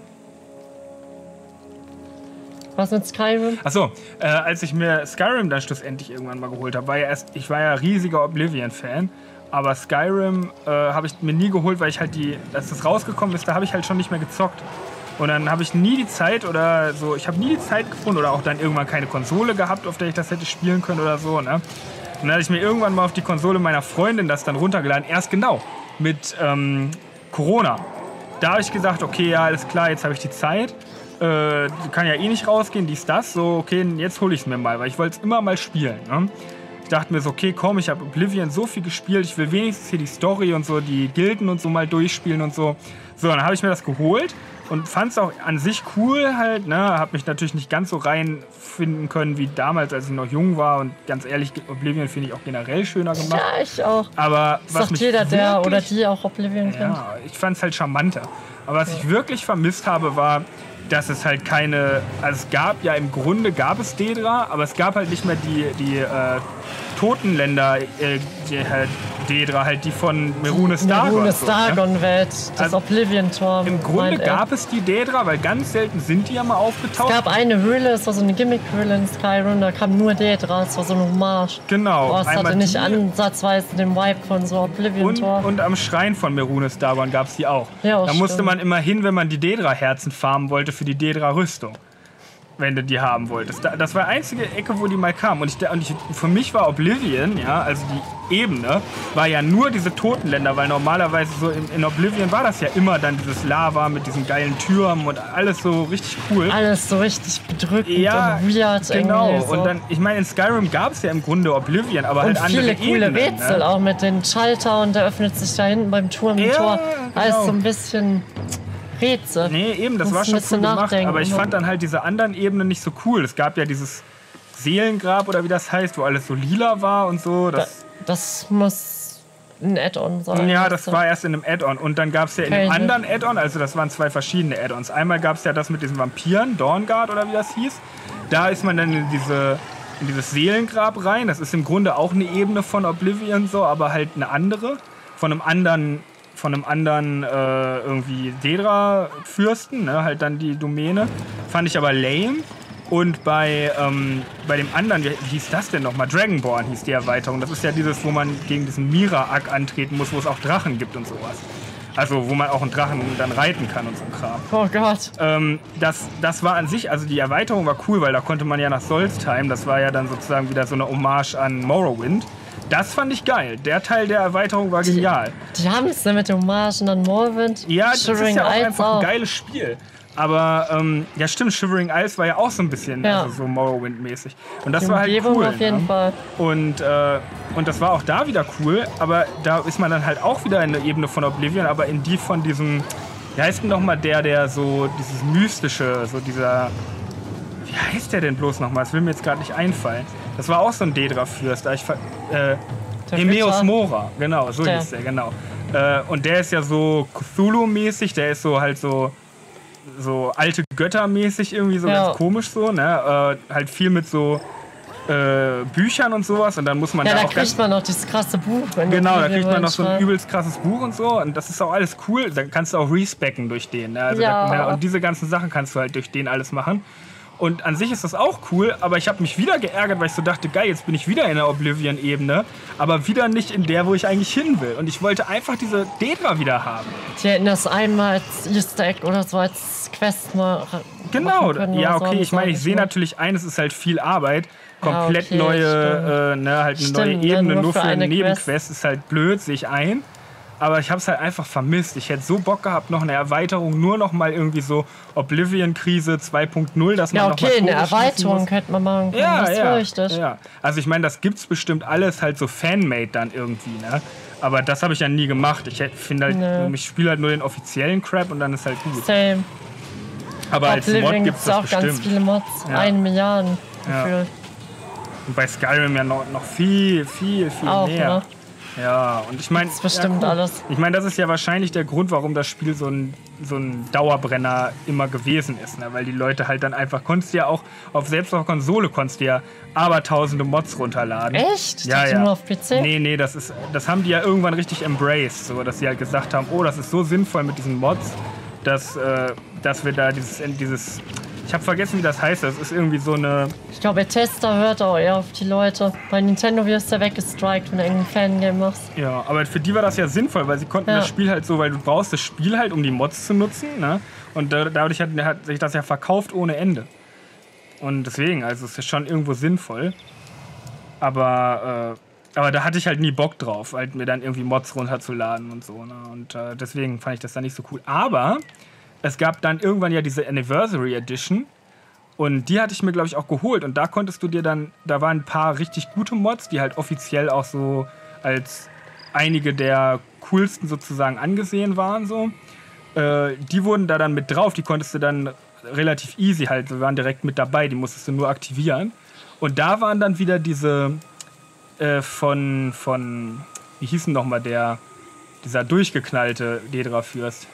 Was mit Skyrim? Achso, als ich mir Skyrim dann schlussendlich irgendwann mal geholt habe, ich war ja riesiger Oblivion-Fan, aber Skyrim habe ich mir nie geholt, weil ich halt als das rausgekommen ist, da habe ich halt schon nicht mehr gezockt. Und dann habe ich nie die Zeit oder so, ich habe nie die Zeit gefunden oder auch dann irgendwann keine Konsole gehabt, auf der ich das hätte spielen können oder so, ne? Und dann hatte ich mir irgendwann mal auf die Konsole meiner Freundin das dann runtergeladen, erst genau mit Corona. Da habe ich gesagt, okay, ja, alles klar, jetzt habe ich die Zeit. Kann ja eh nicht rausgehen, dies, das. So, okay, jetzt hole ich es mir mal, weil ich wollte es immer mal spielen. Ne? Ich dachte mir so, okay, komm, ich habe Oblivion so viel gespielt, ich will wenigstens hier die Story und so, die Gilden und so mal durchspielen und so. So, dann habe ich mir das geholt und fand es auch an sich cool halt. Ne? Habe mich natürlich nicht ganz so reinfinden können wie damals, als ich noch jung war. Und ganz ehrlich, Oblivion finde ich auch generell schöner gemacht. Ja, ich auch. Aber ist was doch jeder, der oder die auch Oblivion kennt. Ja, ich fand es halt charmanter. Aber was ich wirklich vermisst habe, war... dass es halt keine, also es gab ja im Grunde, gab es Dedra, aber es gab halt nicht mehr die Totenländer, Daedra, halt die von Merunes Dagon. Merunes Dagon-Welt, das also Oblivion-Tor. Im Grunde gab es die Daedra, weil ganz selten sind die ja mal aufgetaucht. Es gab eine Höhle, es war so eine Gimmick-Höhle in Skyrim, da kam nur Daedra, es war so eine Hommage. Genau. Oh, es hatte nicht ansatzweise den Vibe von so Oblivion-Tor. Und am Schrein von Merunes Dagon gab es die auch. Ja, da musste man immer hin, wenn man die Daedra-Herzen farmen wollte für die Daedra-Rüstung. Wenn du die haben wolltest. Das war die einzige Ecke, wo die mal kamen. Für mich war Oblivion, ja, also die Ebene, war ja nur diese Totenländer, weil normalerweise so in Oblivion war das ja immer dann dieses Lava mit diesen geilen Türmen und alles so richtig cool. Alles so richtig bedrückend, ja, und weird, genau, irgendwie. Genau, so. Und dann, ich meine, in Skyrim gab es ja im Grunde Oblivion, aber und halt andere Ebenen. Und viele coole Rätsel, ne? Auch mit den Schalter, und der öffnet sich da hinten beim Turm, ja, Tor. Genau. Alles so ein bisschen... Rätsel. Nee, eben, das war schon cool gemacht, aber ich fand dann halt diese anderen Ebenen nicht so cool. Es gab ja dieses Seelengrab oder wie das heißt, wo alles so lila war und so. Das muss ein Add-on sein. Ja, das war erst in einem Add-on. Und dann gab es ja in einem anderen Add-on, also das waren zwei verschiedene Add-ons. Einmal gab es ja das mit diesen Vampiren, Dawnguard oder wie das hieß. Da ist man dann in dieses Seelengrab rein. Das ist im Grunde auch eine Ebene von Oblivion, so, aber halt eine andere, von einem anderen irgendwie Daedra-Fürsten, ne, halt dann die Domäne. Fand ich aber lame. Und bei dem anderen, wie hieß das denn nochmal? Dragonborn hieß die Erweiterung. Das ist ja dieses, wo man gegen diesen Mira-Ak antreten muss, wo es auch Drachen gibt und sowas. Also, wo man auch einen Drachen dann reiten kann und so ein Kram. Oh Gott. Das war an sich, also die Erweiterung war cool, weil da konnte man ja nach Solstheim, das war ja dann sozusagen wieder so eine Hommage an Morrowind. Das fand ich geil. Der Teil der Erweiterung war genial. Die haben es mit den Hommagen an Morrowind. Ja, das ist ja auch einfach ein geiles Spiel. Aber, ja stimmt, Shivering Isles war ja auch so ein bisschen, ja, also so Morrowind-mäßig. Und das war halt cool. Auf jeden Fall. Und das war auch da wieder cool, aber da ist man dann halt auch wieder in der Ebene von Oblivion, aber in die von diesem, wie heißt denn nochmal der so dieses Mystische, so dieser... Wie heißt der denn bloß nochmal? Das will mir jetzt gerade nicht einfallen. Das war auch so ein Daedra-Fürst. Emeos Mora, genau, so hieß der, genau. Und der ist ja so Cthulhu-mäßig, der ist so halt so alte Götter-mäßig irgendwie, so, ja, ganz komisch so, ne? Halt viel mit so Büchern und sowas, und dann muss man ja, da auch kriegt man noch dieses krasse Buch. Genau, da kriegt man noch so ein übelst krasses Buch und so, und das ist auch alles cool. Dann kannst du auch respecken durch den, ne? Also ja. Und diese ganzen Sachen kannst du halt durch den alles machen. Und an sich ist das auch cool, aber ich habe mich wieder geärgert, weil ich so dachte, geil, jetzt bin ich wieder in der Oblivion-Ebene, aber wieder nicht in der, wo ich eigentlich hin will. Und ich wollte einfach diese Daedra wieder haben. Die hätten das einmal als Easter Egg oder so als Quest mal. Genau, ja, okay, so. Ich meine, ich sehe natürlich ein, es ist halt viel Arbeit. Komplett, ja, okay, neue, halt eine neue Ebene, nur für eine Nebenquest ist halt blöd, sehe ich ein. Aber ich habe es halt einfach vermisst. Ich hätte so Bock gehabt, noch eine Erweiterung, nur noch mal irgendwie so Oblivion-Krise 2.0, dass man noch mal eine Erweiterung könnte man machen können. Ja, das fürchtet. Ja. Also ich meine, das gibt's bestimmt alles halt so Fanmade dann irgendwie, ne? Aber das habe ich ja nie gemacht. Ich finde halt, ich spiele halt nur den offiziellen Crap und dann ist halt gut. Same. Aber als Mod gibt's das auch bestimmt. Ganz viele Mods, ja. 1 Milliarde gefühlt. Und bei Skyrim ja noch viel auch mehr. Ne? Ja, und ich meine, ich meine, das ist ja wahrscheinlich der Grund, warum das Spiel so ein Dauerbrenner immer gewesen ist, ne? Weil die Leute halt dann einfach, konntest ja auch, selbst auf Konsole konntest du ja abertausende Mods runterladen. Echt? Ja, ja. Nur auf PC? Nee, das haben die ja irgendwann richtig embraced, so, dass sie halt gesagt haben, oh, das ist so sinnvoll mit diesen Mods, dass wir da dieses ich habe vergessen, wie das heißt. Das ist irgendwie so eine... Ich glaube, Bethesda hört auch eher auf die Leute. Bei Nintendo wirst du weggestrikt, wenn du irgendein Fangame machst. Ja, aber für die war das ja sinnvoll, weil sie konnten das Spiel halt so, weil du brauchst das Spiel halt, um die Mods zu nutzen, ne? Und dadurch hat sich das ja verkauft ohne Ende. Und deswegen, also es ist schon irgendwo sinnvoll. Aber da hatte ich halt nie Bock drauf, halt mir dann irgendwie Mods runterzuladen und so, ne? Und deswegen fand ich das dann nicht so cool. Aber... Es gab dann irgendwann ja diese Anniversary Edition, und die hatte ich mir, glaube ich, auch geholt, und da konntest du dir dann, da waren ein paar richtig gute Mods, die halt offiziell auch so als einige der coolsten sozusagen angesehen waren, so. Die wurden da dann mit drauf, die konntest du dann relativ easy halt, wir waren direkt mit dabei, die musstest du nur aktivieren. Und da waren dann wieder diese wie hieß denn nochmal dieser durchgeknallte Daedra-Fürst?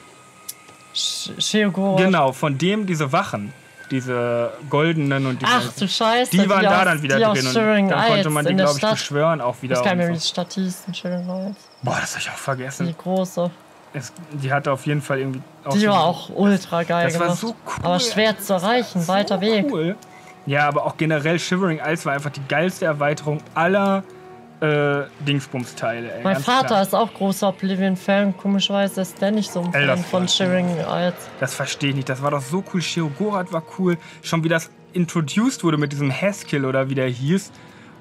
Sheogor. Genau, von dem diese Wachen. diese goldenen und diese... Ach du Scheiße. Die waren da dann wieder drin und dann konnte man die, glaube ich, beschwören auch wieder. Ich kann mir die Statisten Schöringholz. Boah, das habe ich auch vergessen. Die große. Die hatte auf jeden Fall irgendwie... Die war auch ultra geil gemacht. Das war so cool. Aber schwer zu erreichen, weiter Weg. Cool. Ja, aber auch generell Shivering Isles war einfach die geilste Erweiterung aller Dingsbums-Teile. Mein Vater ist auch großer Oblivion-Fan. Komischerweise ist der nicht so ein Fan von Shivering Isles. Das verstehe ich nicht. Das war doch so cool. Sheogorath war cool. Schon wie das introduced wurde mit diesem Haskell oder wie der hieß.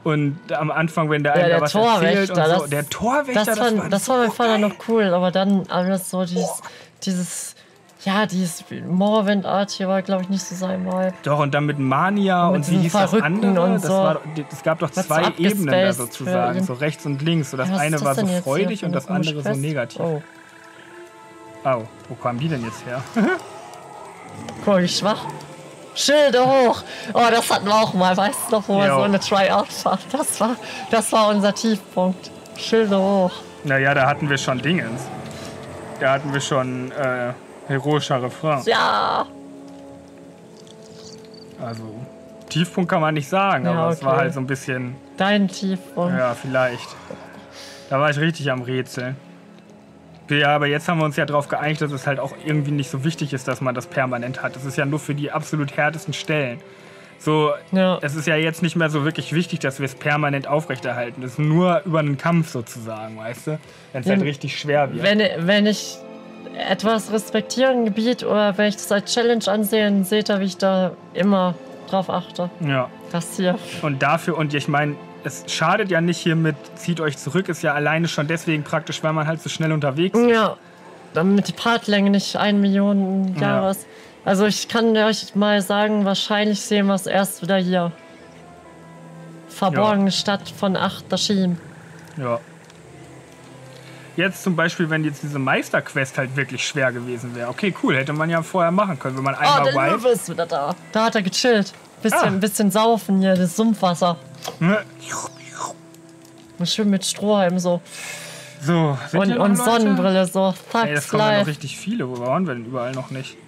Und am Anfang, wenn der eine was erzählt und so. Der Torwächter, das war mein Vater noch cool. Aber dann alles so dieses... Ja, dieses Morrowind-Art hier war, glaube ich, nicht so sein Mal. Doch, und dann mit Mania und wie hieß das andere? Und so. Es gab doch zwei Ebenen da sozusagen, so rechts und links. So, das eine war so freudig und das andere so negativ. Oh. Au, wo kamen die denn jetzt her? Guck mal, wie schwach. Schilde hoch! Oh, das hatten wir auch mal. Weißt du noch, wo wir so eine Try-Out-Fahrt? Das war unser Tiefpunkt. Schilde hoch. Naja, da hatten wir schon Dingens. Da hatten wir schon... heroischer Refrain. Ja! Also, Tiefpunkt kann man nicht sagen, ja, aber es war halt so ein bisschen... Dein Tiefpunkt. Ja, vielleicht. Da war ich richtig am Rätseln. Ja, aber jetzt haben wir uns ja darauf geeinigt, dass es halt auch irgendwie nicht so wichtig ist, dass man das permanent hat. Das ist ja nur für die absolut härtesten Stellen. So, es ist ja jetzt nicht mehr so wirklich wichtig, dass wir es permanent aufrechterhalten. Das ist nur über einen Kampf sozusagen, weißt du? Wenn es halt richtig schwer wird. Wenn ich... etwas respektieren Gebiet oder wenn ich das als Challenge ansehe, seht ihr, wie ich da immer drauf achte. Ja. Das hier. Und dafür, und ich meine, es schadet ja nicht hier mit, zieht euch zurück, ist ja alleine schon deswegen praktisch, weil man halt so schnell unterwegs ist. Ja, damit die Partlänge nicht 1 Million Jahre ist. Also ich kann euch mal sagen, wahrscheinlich sehen wir es erst wieder hier. Verborgene Stadt von Achterschien. Ja. Jetzt zum Beispiel, wenn jetzt diese Meisterquest halt wirklich schwer gewesen wäre. Okay, cool, hätte man ja vorher machen können, wenn man einmal weiß. Oh, der ist wieder da. Da hat er gechillt. Ein bisschen saufen hier, das Sumpfwasser. Und schön mit Strohhalm so. So, und Sonnenbrille so. Fuck, ey, das kommen ja noch richtig viele. Wo waren wir denn überall noch nicht?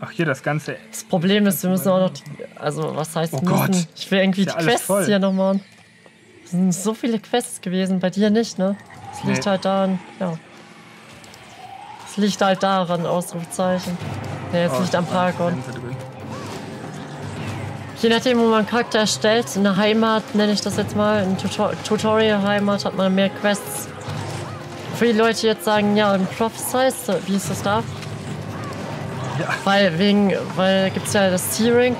Ach, hier das Ganze. Das Problem ist, wir müssen auch noch die, also, was heißt müssen? Ich will irgendwie die Quests hier noch machen. Es sind so viele Quests gewesen, bei dir nicht, ne? Es liegt halt daran, es liegt halt daran, Ausrufezeichen. Ne, jetzt liegt am Paragon. Je nachdem, wo man einen Charakter erstellt, in der Heimat, nenne ich das jetzt mal, in Tutorial-Heimat hat man mehr Quests. Für die Leute, die jetzt sagen, ja, in Prophesize, wie ist das da? Ja. Weil gibt's ja das Tiering.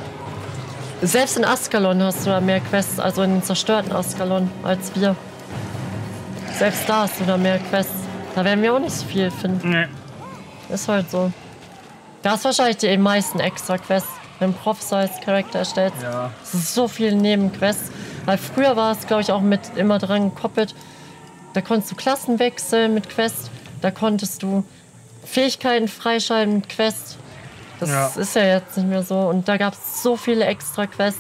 Selbst in Askalon hast du da mehr Quests, also in den zerstörten Askalon, als wir. Selbst da hast du da mehr Quests. Da werden wir auch nicht so viel finden. Nee. Ist halt so. Da ist wahrscheinlich die meisten extra Quests, wenn du einen Prophesize-Charakter erstellst. Ja. Es ist so viel Nebenquests. Weil früher war es, glaube ich, auch mit immer dran gekoppelt. Da konntest du Klassen wechseln mit Quests. Da konntest du Fähigkeiten freischalten mit Quests. Das ist ja jetzt nicht mehr so. Und da gab es so viele extra Quests.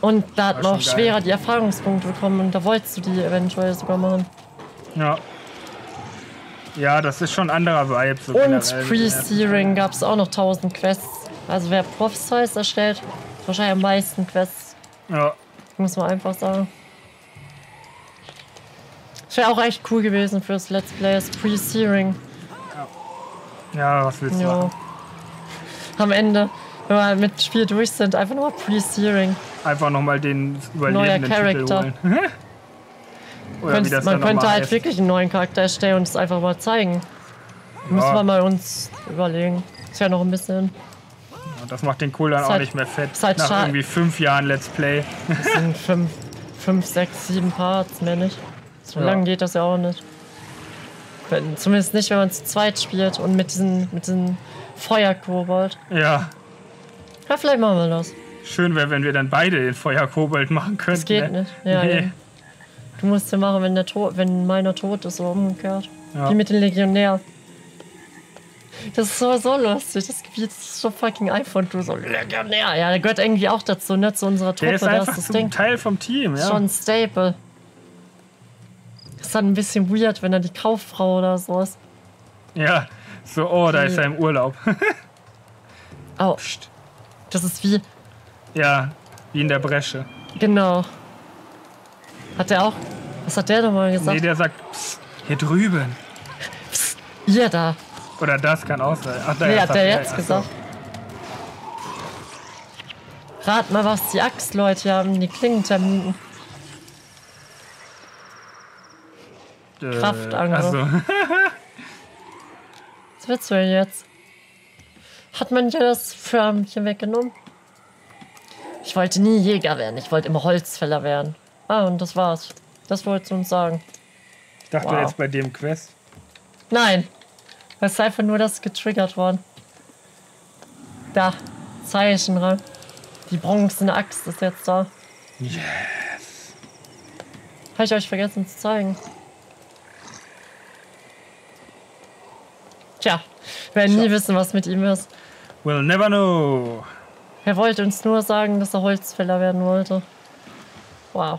Und da hat man auch schwerer die Erfahrungspunkte bekommen und da wolltest du die eventuell sogar machen. Ja. Ja, das ist schon ein anderer Vibe. So und Pre-Searing gab es auch noch 1000 Quests. Also wer Prophesize erstellt, wahrscheinlich am meisten Quests. Ja. Muss man einfach sagen. Das wäre auch echt cool gewesen fürs Let's Play, das Pre-Searing. Ja, was willst du machen? Am Ende, wenn wir mit Spiel durch sind, einfach nur Pre-Searing. Einfach nochmal den überlebenden Titel holen. Man könnte halt wirklich einen neuen Charakter erstellen und es einfach mal zeigen. Ja. Müssen wir mal uns überlegen. Ist ja noch ein bisschen. Ja, das macht den Kohl dann auch nicht mehr fett. Nach irgendwie 5 Jahren Let's Play. Das sind 5, 6, 7 Parts, mehr nicht. So lange geht das ja auch nicht. Zumindest nicht, wenn man zu zweit spielt und mit diesen Feuerkobold. Ja. Ja, vielleicht machen wir das. Schön wäre, wenn wir dann beide den Feuerkobold machen könnten. Das geht nicht. Ja, nee. Du musst den machen, wenn meiner tot ist oder umgekehrt. Ja. Wie mit den Legionären. Das ist so lustig. Das Gebiet ist so fucking iPhone. Du so Legionär. Ja, der gehört irgendwie auch dazu, ne? Zu unserer Truppe. Der ist einfach das Ding. Teil vom Team, ja. Schon ein Staple. Das ist dann ein bisschen weird, wenn er die Kauffrau oder so ist. Ja, so, da ist er im Urlaub. Au. Psst. Das ist wie... Ja, wie in der Bresche. Genau. Hat der auch... Was hat der nochmal gesagt? Nee, der sagt, psst, hier drüben. Psst, hier da. Oder das kann auch sein. Ach, nee, hat der jetzt gesagt. So. Rat mal, was die Axtleute haben, die Klingentermiten. Kraftangriff. So. Was willst du denn jetzt? Hat man dir das Förmchen weggenommen? Ich wollte nie Jäger werden, ich wollte immer Holzfäller werden. Ah, und das war's. Das wolltest du uns sagen. Ich dachte wow. Jetzt bei dem Quest. Nein. Es ist einfach nur das getriggert worden. Da. Zeichen ran. Die bronzene Axt ist jetzt da. Yes. Habe ich euch vergessen zu zeigen. Tja, wir werden nie wissen, was mit ihm ist. We'll never know. Er wollte uns nur sagen, dass er Holzfäller werden wollte. Wow.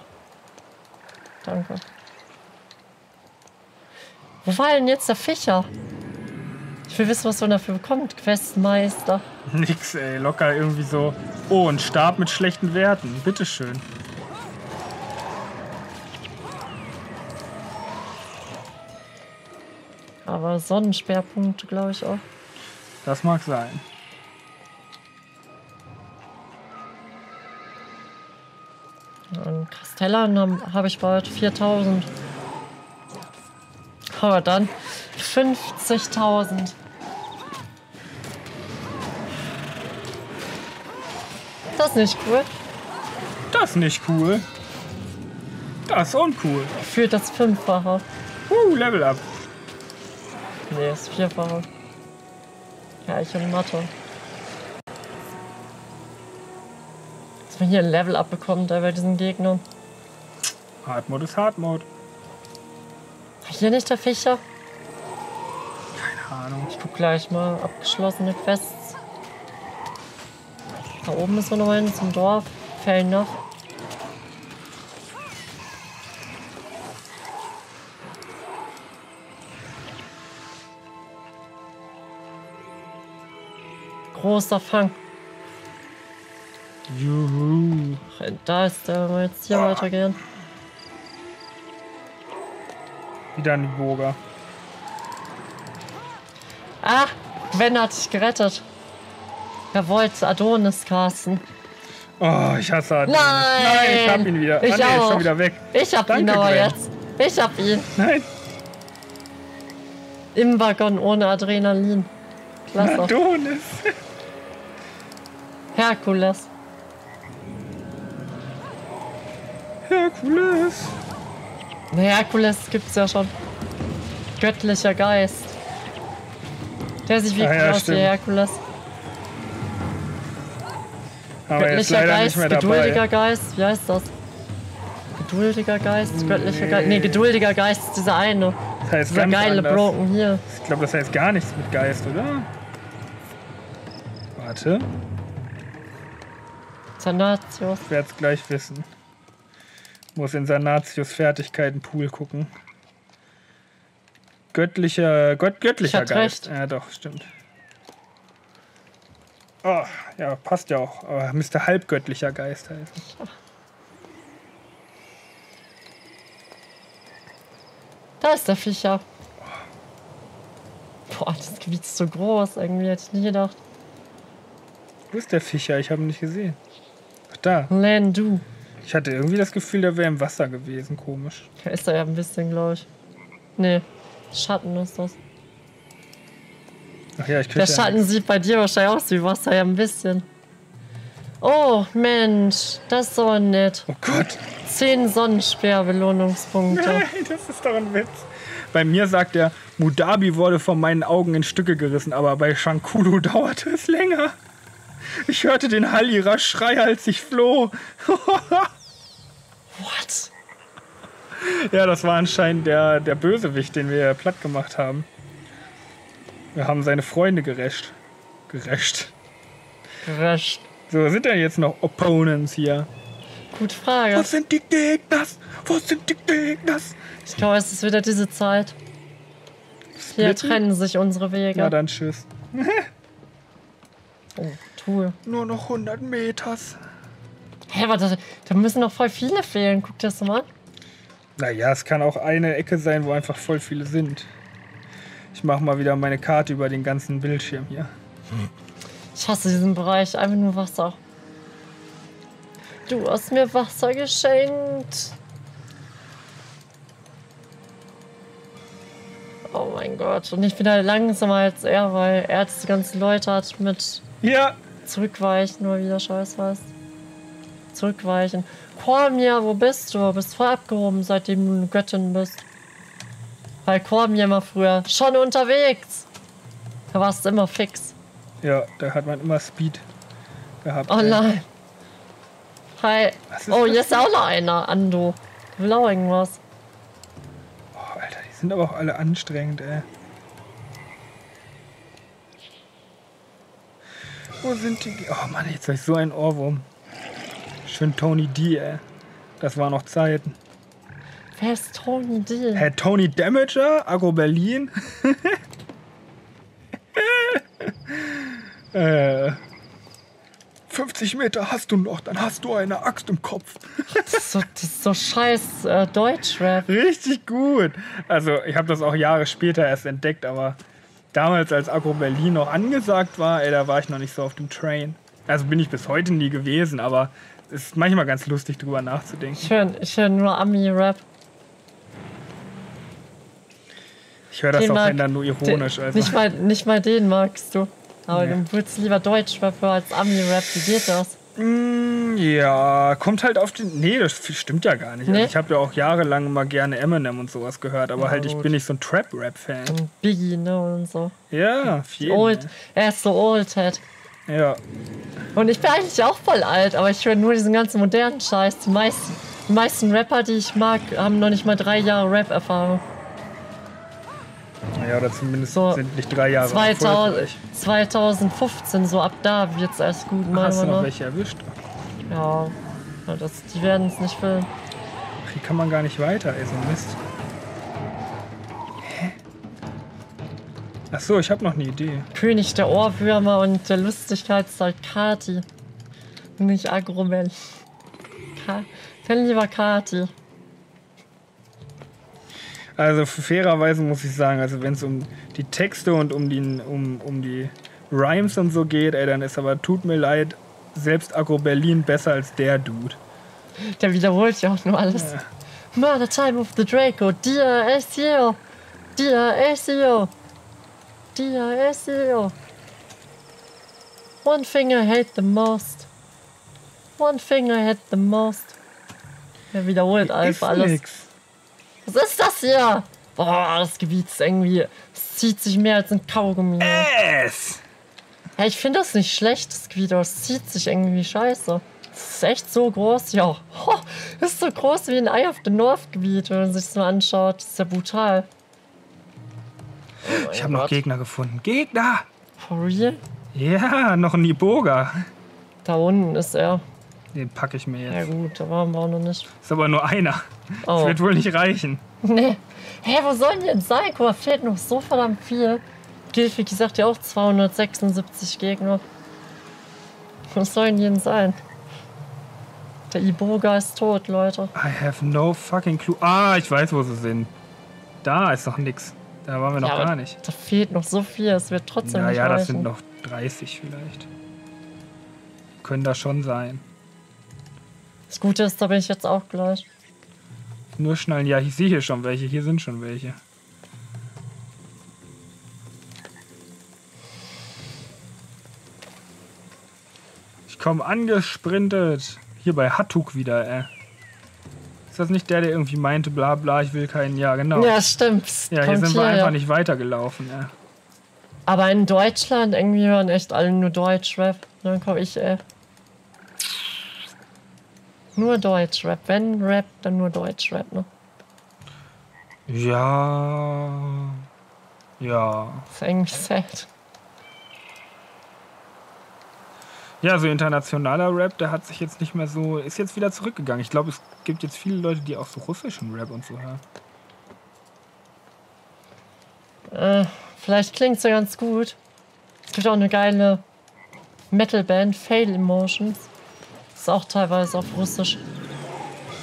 Danke. Wo war denn jetzt der Fischer? Ich will wissen, was man dafür bekommt, Questmeister. Nix, ey, locker irgendwie so. Oh, ein Stab mit schlechten Werten. Bitteschön. Aber Sonnensperrpunkte, glaube ich, auch. Das mag sein. An Kastellern habe ich bald 4000. Aber dann 50.000. Das ist nicht cool. Das ist nicht cool. Das ist uncool. Fühlt das Fünffache. Level up. Nee, das Vierfache. Ja, ich und Mathe. Dass man hier ein Level up bekommt bei diesen Gegnern. Hard Mode ist Hard Mode. Hier nicht der Fischer? Keine Ahnung. Ich guck gleich mal. Abgeschlossene Quests. Da oben ist noch hin zum Dorf. Fällen noch. Großer Fang. Juhu. Da ist der, wenn wir jetzt hier weitergehen. Wieder ein Boger. Ah, Gwen hat dich gerettet. Er wollte Adonis casten. Oh, ich hasse Adonis. Nein, ich hab ihn wieder. Ich auch. Er ist schon wieder weg. Ich hab ihn aber jetzt. Ich hab ihn. Nein. Im Waggon ohne Adrenalin. Klasse. Adonis. Herkules. Herkules. Herkules gibt's ja schon. Göttlicher Geist. Der sieht wie aus wie Herkules. Aber göttlicher Geist, nicht mehr geduldiger Geist. Wie heißt das? Geduldiger Geist, göttlicher Geist. Nee, geduldiger Geist ist dieser eine. Das heißt dieser geile anders. Broken hier. Ich glaube, das heißt gar nichts mit Geist, oder? Warte. Zanatius. Ich werd's gleich wissen. Muss in Sanatius Fertigkeiten Pool gucken. Göttlicher Geist. Recht. Ja, doch, stimmt. Oh, ja, passt ja auch. Aber müsste halbgöttlicher Geist heißen. Da ist der Fischer. Boah, das Gebiet ist so groß. Irgendwie hätte ich nie gedacht. Wo ist der Fischer? Ich habe ihn nicht gesehen. Ach, da. Landu. Ich hatte irgendwie das Gefühl, der wäre im Wasser gewesen, komisch. Ja, ist da ja ein bisschen, glaube ich. Nee, Schatten ist das. Ach ja, ich krieg der Schatten nichts. Sieht bei dir wahrscheinlich aus wie Wasser, ja ein bisschen. Oh, Mensch, das ist aber nett. Oh Gott. 10 Sonnenspeer-Belohnungspunkte. Nein, das ist doch ein Witz. Bei mir sagt er, Mudabi wurde von meinen Augen in Stücke gerissen, aber bei Shankulu dauerte es länger. Ich hörte den Hall ihrer Schreie, als ich floh. What? Ja, das war anscheinend der Bösewicht, den wir platt gemacht haben. Wir haben seine Freunde geräscht. So, sind denn jetzt noch Opponents hier? Gute Frage. Wo sind die Gegner? Ich glaube, es ist wieder diese Zeit. Splitten? Hier trennen sich unsere Wege. Na dann, tschüss. Oh, Tool. Nur noch 100 Meter. Hä, aber da müssen noch voll viele fehlen. Guck dir das mal an. Naja, es kann auch eine Ecke sein, wo einfach voll viele sind. Ich mache mal wieder meine Karte über den ganzen Bildschirm hier. Ich hasse diesen Bereich. Einfach nur Wasser. Du hast mir Wasser geschenkt. Oh mein Gott. Und ich bin halt langsamer als er, weil er jetzt die ganzen Leute hat mit Zurückweichen, nur wieder Scheiß was. Zurückweichen. Cormia, wo bist du? Du bist voll abgehoben, seitdem du eine Göttin bist. Weil Cormia immer früher schon unterwegs. Da warst du immer fix. Ja, da hat man immer Speed gehabt. Oh nein. Hi. Oh, hier ist auch noch einer, Ando. Du willst auch irgendwas. Oh, Alter, die sind aber auch alle anstrengend, ey. Wo sind die? Oh Mann, jetzt hab ich so einen Ohrwurm. Schön Tony D, ey. Das waren noch Zeiten. Wer ist Tony D? Herr Tony Damager, Agro Berlin. Äh. 50 Meter hast du noch, dann hast du eine Axt im Kopf. Das ist so scheiß Deutschrap. Richtig gut. Also ich habe das auch Jahre später erst entdeckt, aber damals, als Agro Berlin noch angesagt war, ey, da war ich noch nicht so auf dem Train. Also bin ich bis heute nie gewesen, aber es ist manchmal ganz lustig, drüber nachzudenken. Ich höre nur Ami-Rap. Ich höre das den auch wenn dann nur ironisch. Den, also. Nicht mal den magst du. Aber nee. Du würdest lieber Deutschrap hören als Ami-Rap. Wie geht das? Ja, kommt halt auf den... Nee, das stimmt ja gar nicht. Nee? Also ich habe ja auch jahrelang mal gerne Eminem und sowas gehört, aber ja, halt, ich bin nicht so ein Trap-Rap-Fan. Und Biggie, ne, und so. Ja, viel. Er ist so old, halt. Ja. Und ich bin eigentlich auch voll alt, aber ich höre nur diesen ganzen modernen Scheiß. Die meisten Rapper, die ich mag, haben noch nicht mal 3 Jahre Rap-Erfahrung. Naja, oder zumindest so sind nicht 3 Jahre. 2015, so ab da wird's erst gut. Hast du noch welche erwischt? Ja, die werden es nicht filmen. Ach, hier kann man gar nicht weiter, ey, so ein Mist. Ach so, ich habe noch eine Idee. König der Ohrwürmer und der Lustigkeit ist halt Kati. Nicht Agromel. Dann lieber Kati. Also fairerweise muss ich sagen, also wenn es um die Texte und um die Rhymes und so geht, ey, dann ist aber, tut mir leid, selbst Agro Berlin besser als der Dude. Der wiederholt ja auch nur alles. Ja. Murder Time of the Draco, Dear SEO, Dear SEO. Dear SEO. One thing I hate the most. One thing I hate the most. Er wiederholt einfach alles. Nix. Was ist das hier? Boah, das Gebiet ist irgendwie... Es zieht sich mehr als ein Kaugummi. Hey, ich finde das nicht schlecht, das Gebiet, aber es zieht sich irgendwie scheiße. Es ist echt so groß, ja. Oh, ist so groß wie ein Eye of the North Gebiet, wenn man sich das mal anschaut. Das ist ja brutal. Oh, ich habe noch Gegner gefunden. Gegner! For real? Ja, noch ein Iboga. Da unten ist er. Den packe ich mir jetzt. Ja gut, da waren wir auch noch nicht. Ist aber nur einer. Oh. Das wird wohl nicht reichen. Nee. Hä, wo sollen die denn sein? Guck mal, fehlt noch so verdammt viel. Gilfiki sagt ja auch 276 Gegner. Wo sollen die denn sein? Der Iboga ist tot, Leute. I have no fucking clue. Ah, ich weiß, wo sie sind. Da ist doch nix. Da waren wir noch gar nicht. Da fehlt noch so viel, es wird trotzdem nicht reichen. Naja, das sind noch 30 vielleicht. Können da schon sein. Das Gute ist, da bin ich jetzt auch gleich. Nur schnallen, ja, ich sehe hier schon welche, hier sind schon welche. Ich komme angesprintet. Hier bei Hatuk wieder, ey. Ist das nicht der, der irgendwie meinte, bla bla, ich will keinen... Ja, genau. Ja, stimmt. Ja, hier sind wir einfach nicht weitergelaufen. Ja. Aber in Deutschland irgendwie hören echt alle nur Deutschrap. Dann komm ich, ey. Nur Deutschrap. Wenn Rap, dann nur Deutschrap, ne? Ja... Ja... Das ist irgendwie sad. Ja, so internationaler Rap, der hat sich jetzt nicht mehr so... Ist jetzt wieder zurückgegangen. Ich glaube, es gibt jetzt viele Leute, die auch so russischen Rap und so hören. Vielleicht klingt es ja ganz gut. Es gibt auch eine geile Metalband Fatal Emotions. Ist auch teilweise auf Russisch.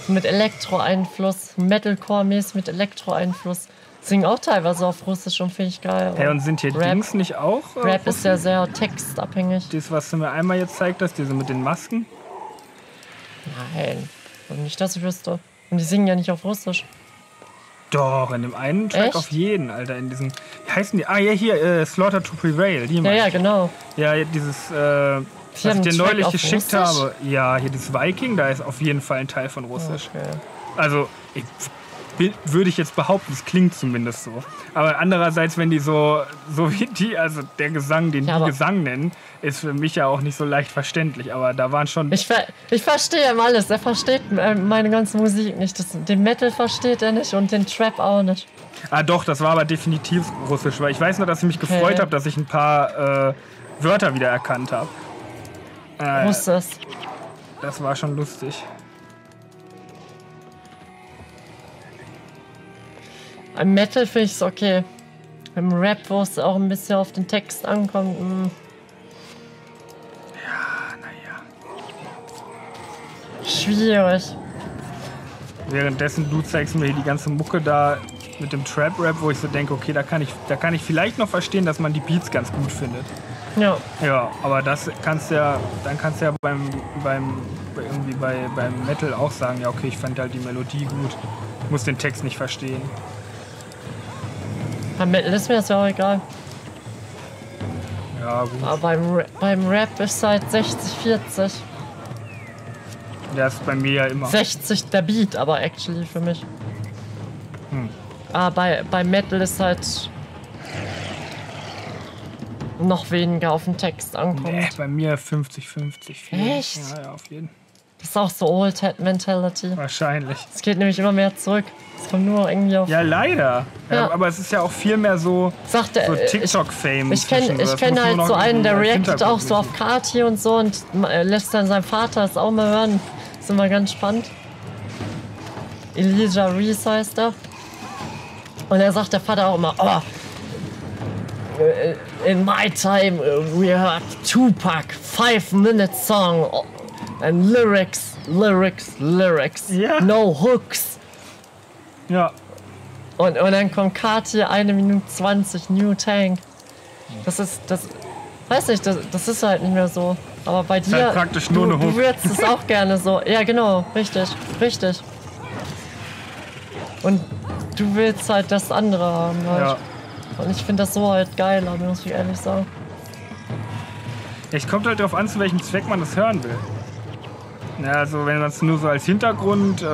Mit Elektro-Einfluss. Metalcore-mäßig mit Elektro-Einfluss. Singen auch teilweise auf Russisch und finde ich geil. Hey, und sind hier Rap, Dings nicht auch? Rap ist ja sehr textabhängig. Das, was du mir einmal jetzt zeigt hast, diese mit den Masken? Nein. Nicht, dass ich wüsste. Und die singen ja nicht auf Russisch. Doch, in dem einen Track. Echt? Auf jeden, Alter. In diesem. Wie heißen die? Ah, ja, hier, Slaughter to Prevail. Die ja, ja, genau. Ja, dieses, was ich dir neulich geschickt habe. Ja, hier dieses Viking, da ist auf jeden Fall ein Teil von Russisch. Okay. Also, würde ich jetzt behaupten, es klingt zumindest so. Aber andererseits, wenn die so wie die, also der Gesang, den ja, die Gesang nennen, ist für mich ja auch nicht so leicht verständlich. Aber da waren schon... Ich verstehe ihm alles. Er versteht meine ganze Musik nicht. Den Metal versteht er nicht und den Trap auch nicht. Ah doch, das war aber definitiv Russisch. Weil ich weiß nur, dass ich mich gefreut habe, dass ich ein paar Wörter wieder erkannt habe. Russisch. Das war schon lustig. Im Metal finde ich es okay. Im Rap, wo es auch ein bisschen auf den Text ankommt. Ja, naja. Schwierig. Währenddessen du zeigst mir hier die ganze Mucke da mit dem Trap-Rap, wo ich so denke, okay, da kann ich vielleicht noch verstehen, dass man die Beats ganz gut findet. Ja. Ja, aber das kannst du ja beim Metal auch sagen, ja okay, ich fand halt die Melodie gut. Ich muss den Text nicht verstehen. Beim Metal ist mir das ja auch egal. Ja, gut. Aber beim Rap ist halt 60-40. Das ist bei mir ja immer. 60 der Beat, aber actually für mich. Hm. Aber bei Metal ist halt noch weniger auf den Text ankommt. Nee, bei mir 50-50. Echt? Ja, auf jeden Fall. Das ist auch so Old Head Mentality. Wahrscheinlich. Es geht nämlich immer mehr zurück. Es kommt nur irgendwie auf... Ja, leider. Ja. Aber es ist ja auch viel mehr so, so TikTok-Fame. Ich kenne halt so einen, der reactet auch so auf Kati und so und lässt dann seinen Vater das auch mal hören. Das ist immer ganz spannend. Elijah Reese heißt er. Und er sagt der Vater auch immer, oh, in my time we heard Tupac, 5-minute song. Oh. And lyrics, lyrics, lyrics. Yeah. No hooks. Ja. Und dann kommt Kati 1:20, New Tank. Das weiß nicht, das ist halt nicht mehr so. Aber bei dir, halt praktisch nur eine Hook. Du würdest es auch gerne so. Ja, genau, richtig, richtig. Und du willst halt das andere haben. Halt. Ja. Und ich finde das so halt geiler, muss ich ehrlich sagen. Es kommt halt darauf an, zu welchem Zweck man das hören will. Ja, also wenn man es nur so als Hintergrund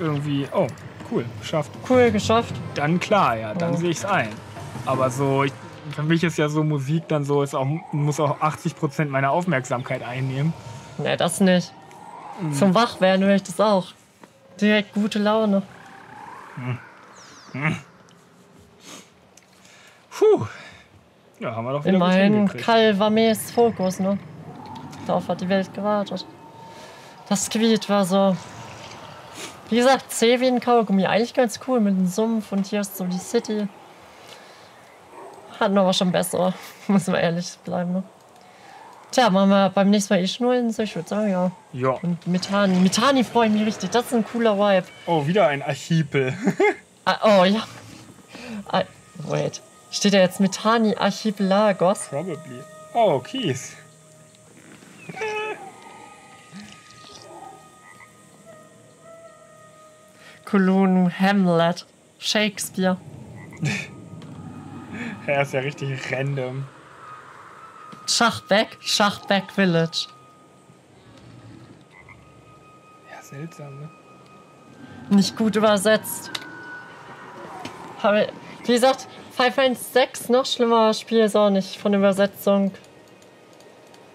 irgendwie, oh, cool, geschafft. Cool, geschafft. Dann klar, ja, dann sehe ich es ein. Aber so, für mich ist ja so Musik dann so, es muss auch 80% meiner Aufmerksamkeit einnehmen. Nee, das nicht. Mhm. Zum Wachwerden höre ich das auch. Direkt gute Laune. Mhm. Mhm. Puh. Ja, haben wir doch wieder gut hingekriegt. Immerhin Calvames Fokus, ne? Darauf hat die Welt gewartet. Das Gebiet war so, wie gesagt, zäh wie ein Kaugummi. Eigentlich ganz cool mit dem Sumpf und hier ist so die City. Hatten aber schon besser, muss man ehrlich bleiben. Ne? Tja, machen wir beim nächsten Mal Schnullinsel, ich würde sagen, ja. Ja. Und Mitanni. Mitanni freue ich mich richtig, das ist ein cooler Vibe. Oh, wieder ein Archipel. Oh, ja. Wait, steht da jetzt Mitanni Archipelagos? Probably. Oh, Kies. Kulun, Hamlet, Shakespeare. Er ist ja richtig random. Schachbeck, Schachbeck Village. Ja, seltsam, ne? Nicht gut übersetzt. Wie gesagt, 516, noch schlimmer Spiel ist auch nicht von Übersetzung.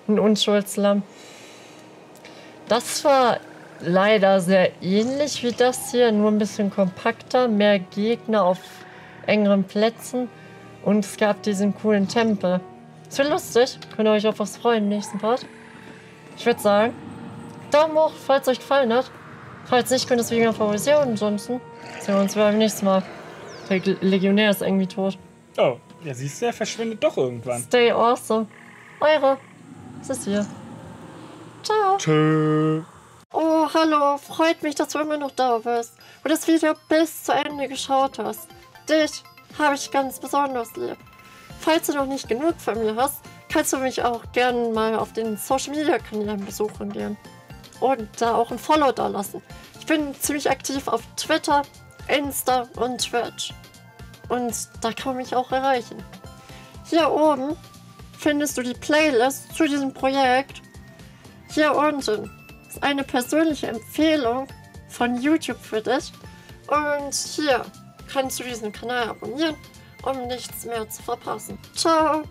Ein Unschuldslamm. Das war... leider sehr ähnlich wie das hier, nur ein bisschen kompakter, mehr Gegner auf engeren Plätzen und es gab diesen coolen Tempel. Es wird lustig, könnt ihr euch auf was freuen im nächsten Part. Ich würde sagen, Daumen hoch, falls es euch gefallen hat. Falls nicht, könnt ihr es wieder favorisieren. Ansonsten sehen wir uns beim nächsten Mal. Der Legionär ist irgendwie tot. Oh, ja siehst du, er verschwindet doch irgendwann. Stay awesome. Eure. Was ist hier? Ciao. Tschö. Oh, hallo. Freut mich, dass du immer noch da bist und das Video bis zu Ende geschaut hast. Dich habe ich ganz besonders lieb. Falls du noch nicht genug von mir hast, kannst du mich auch gerne mal auf den Social-Media-Kanälen besuchen gehen. Und da auch ein Follow da lassen. Ich bin ziemlich aktiv auf Twitter, Insta und Twitch. Und da kann man mich auch erreichen. Hier oben findest du die Playlist zu diesem Projekt. Hier unten ist eine persönliche Empfehlung von YouTube für dich. Und hier kannst du diesen Kanal abonnieren, um nichts mehr zu verpassen. Ciao!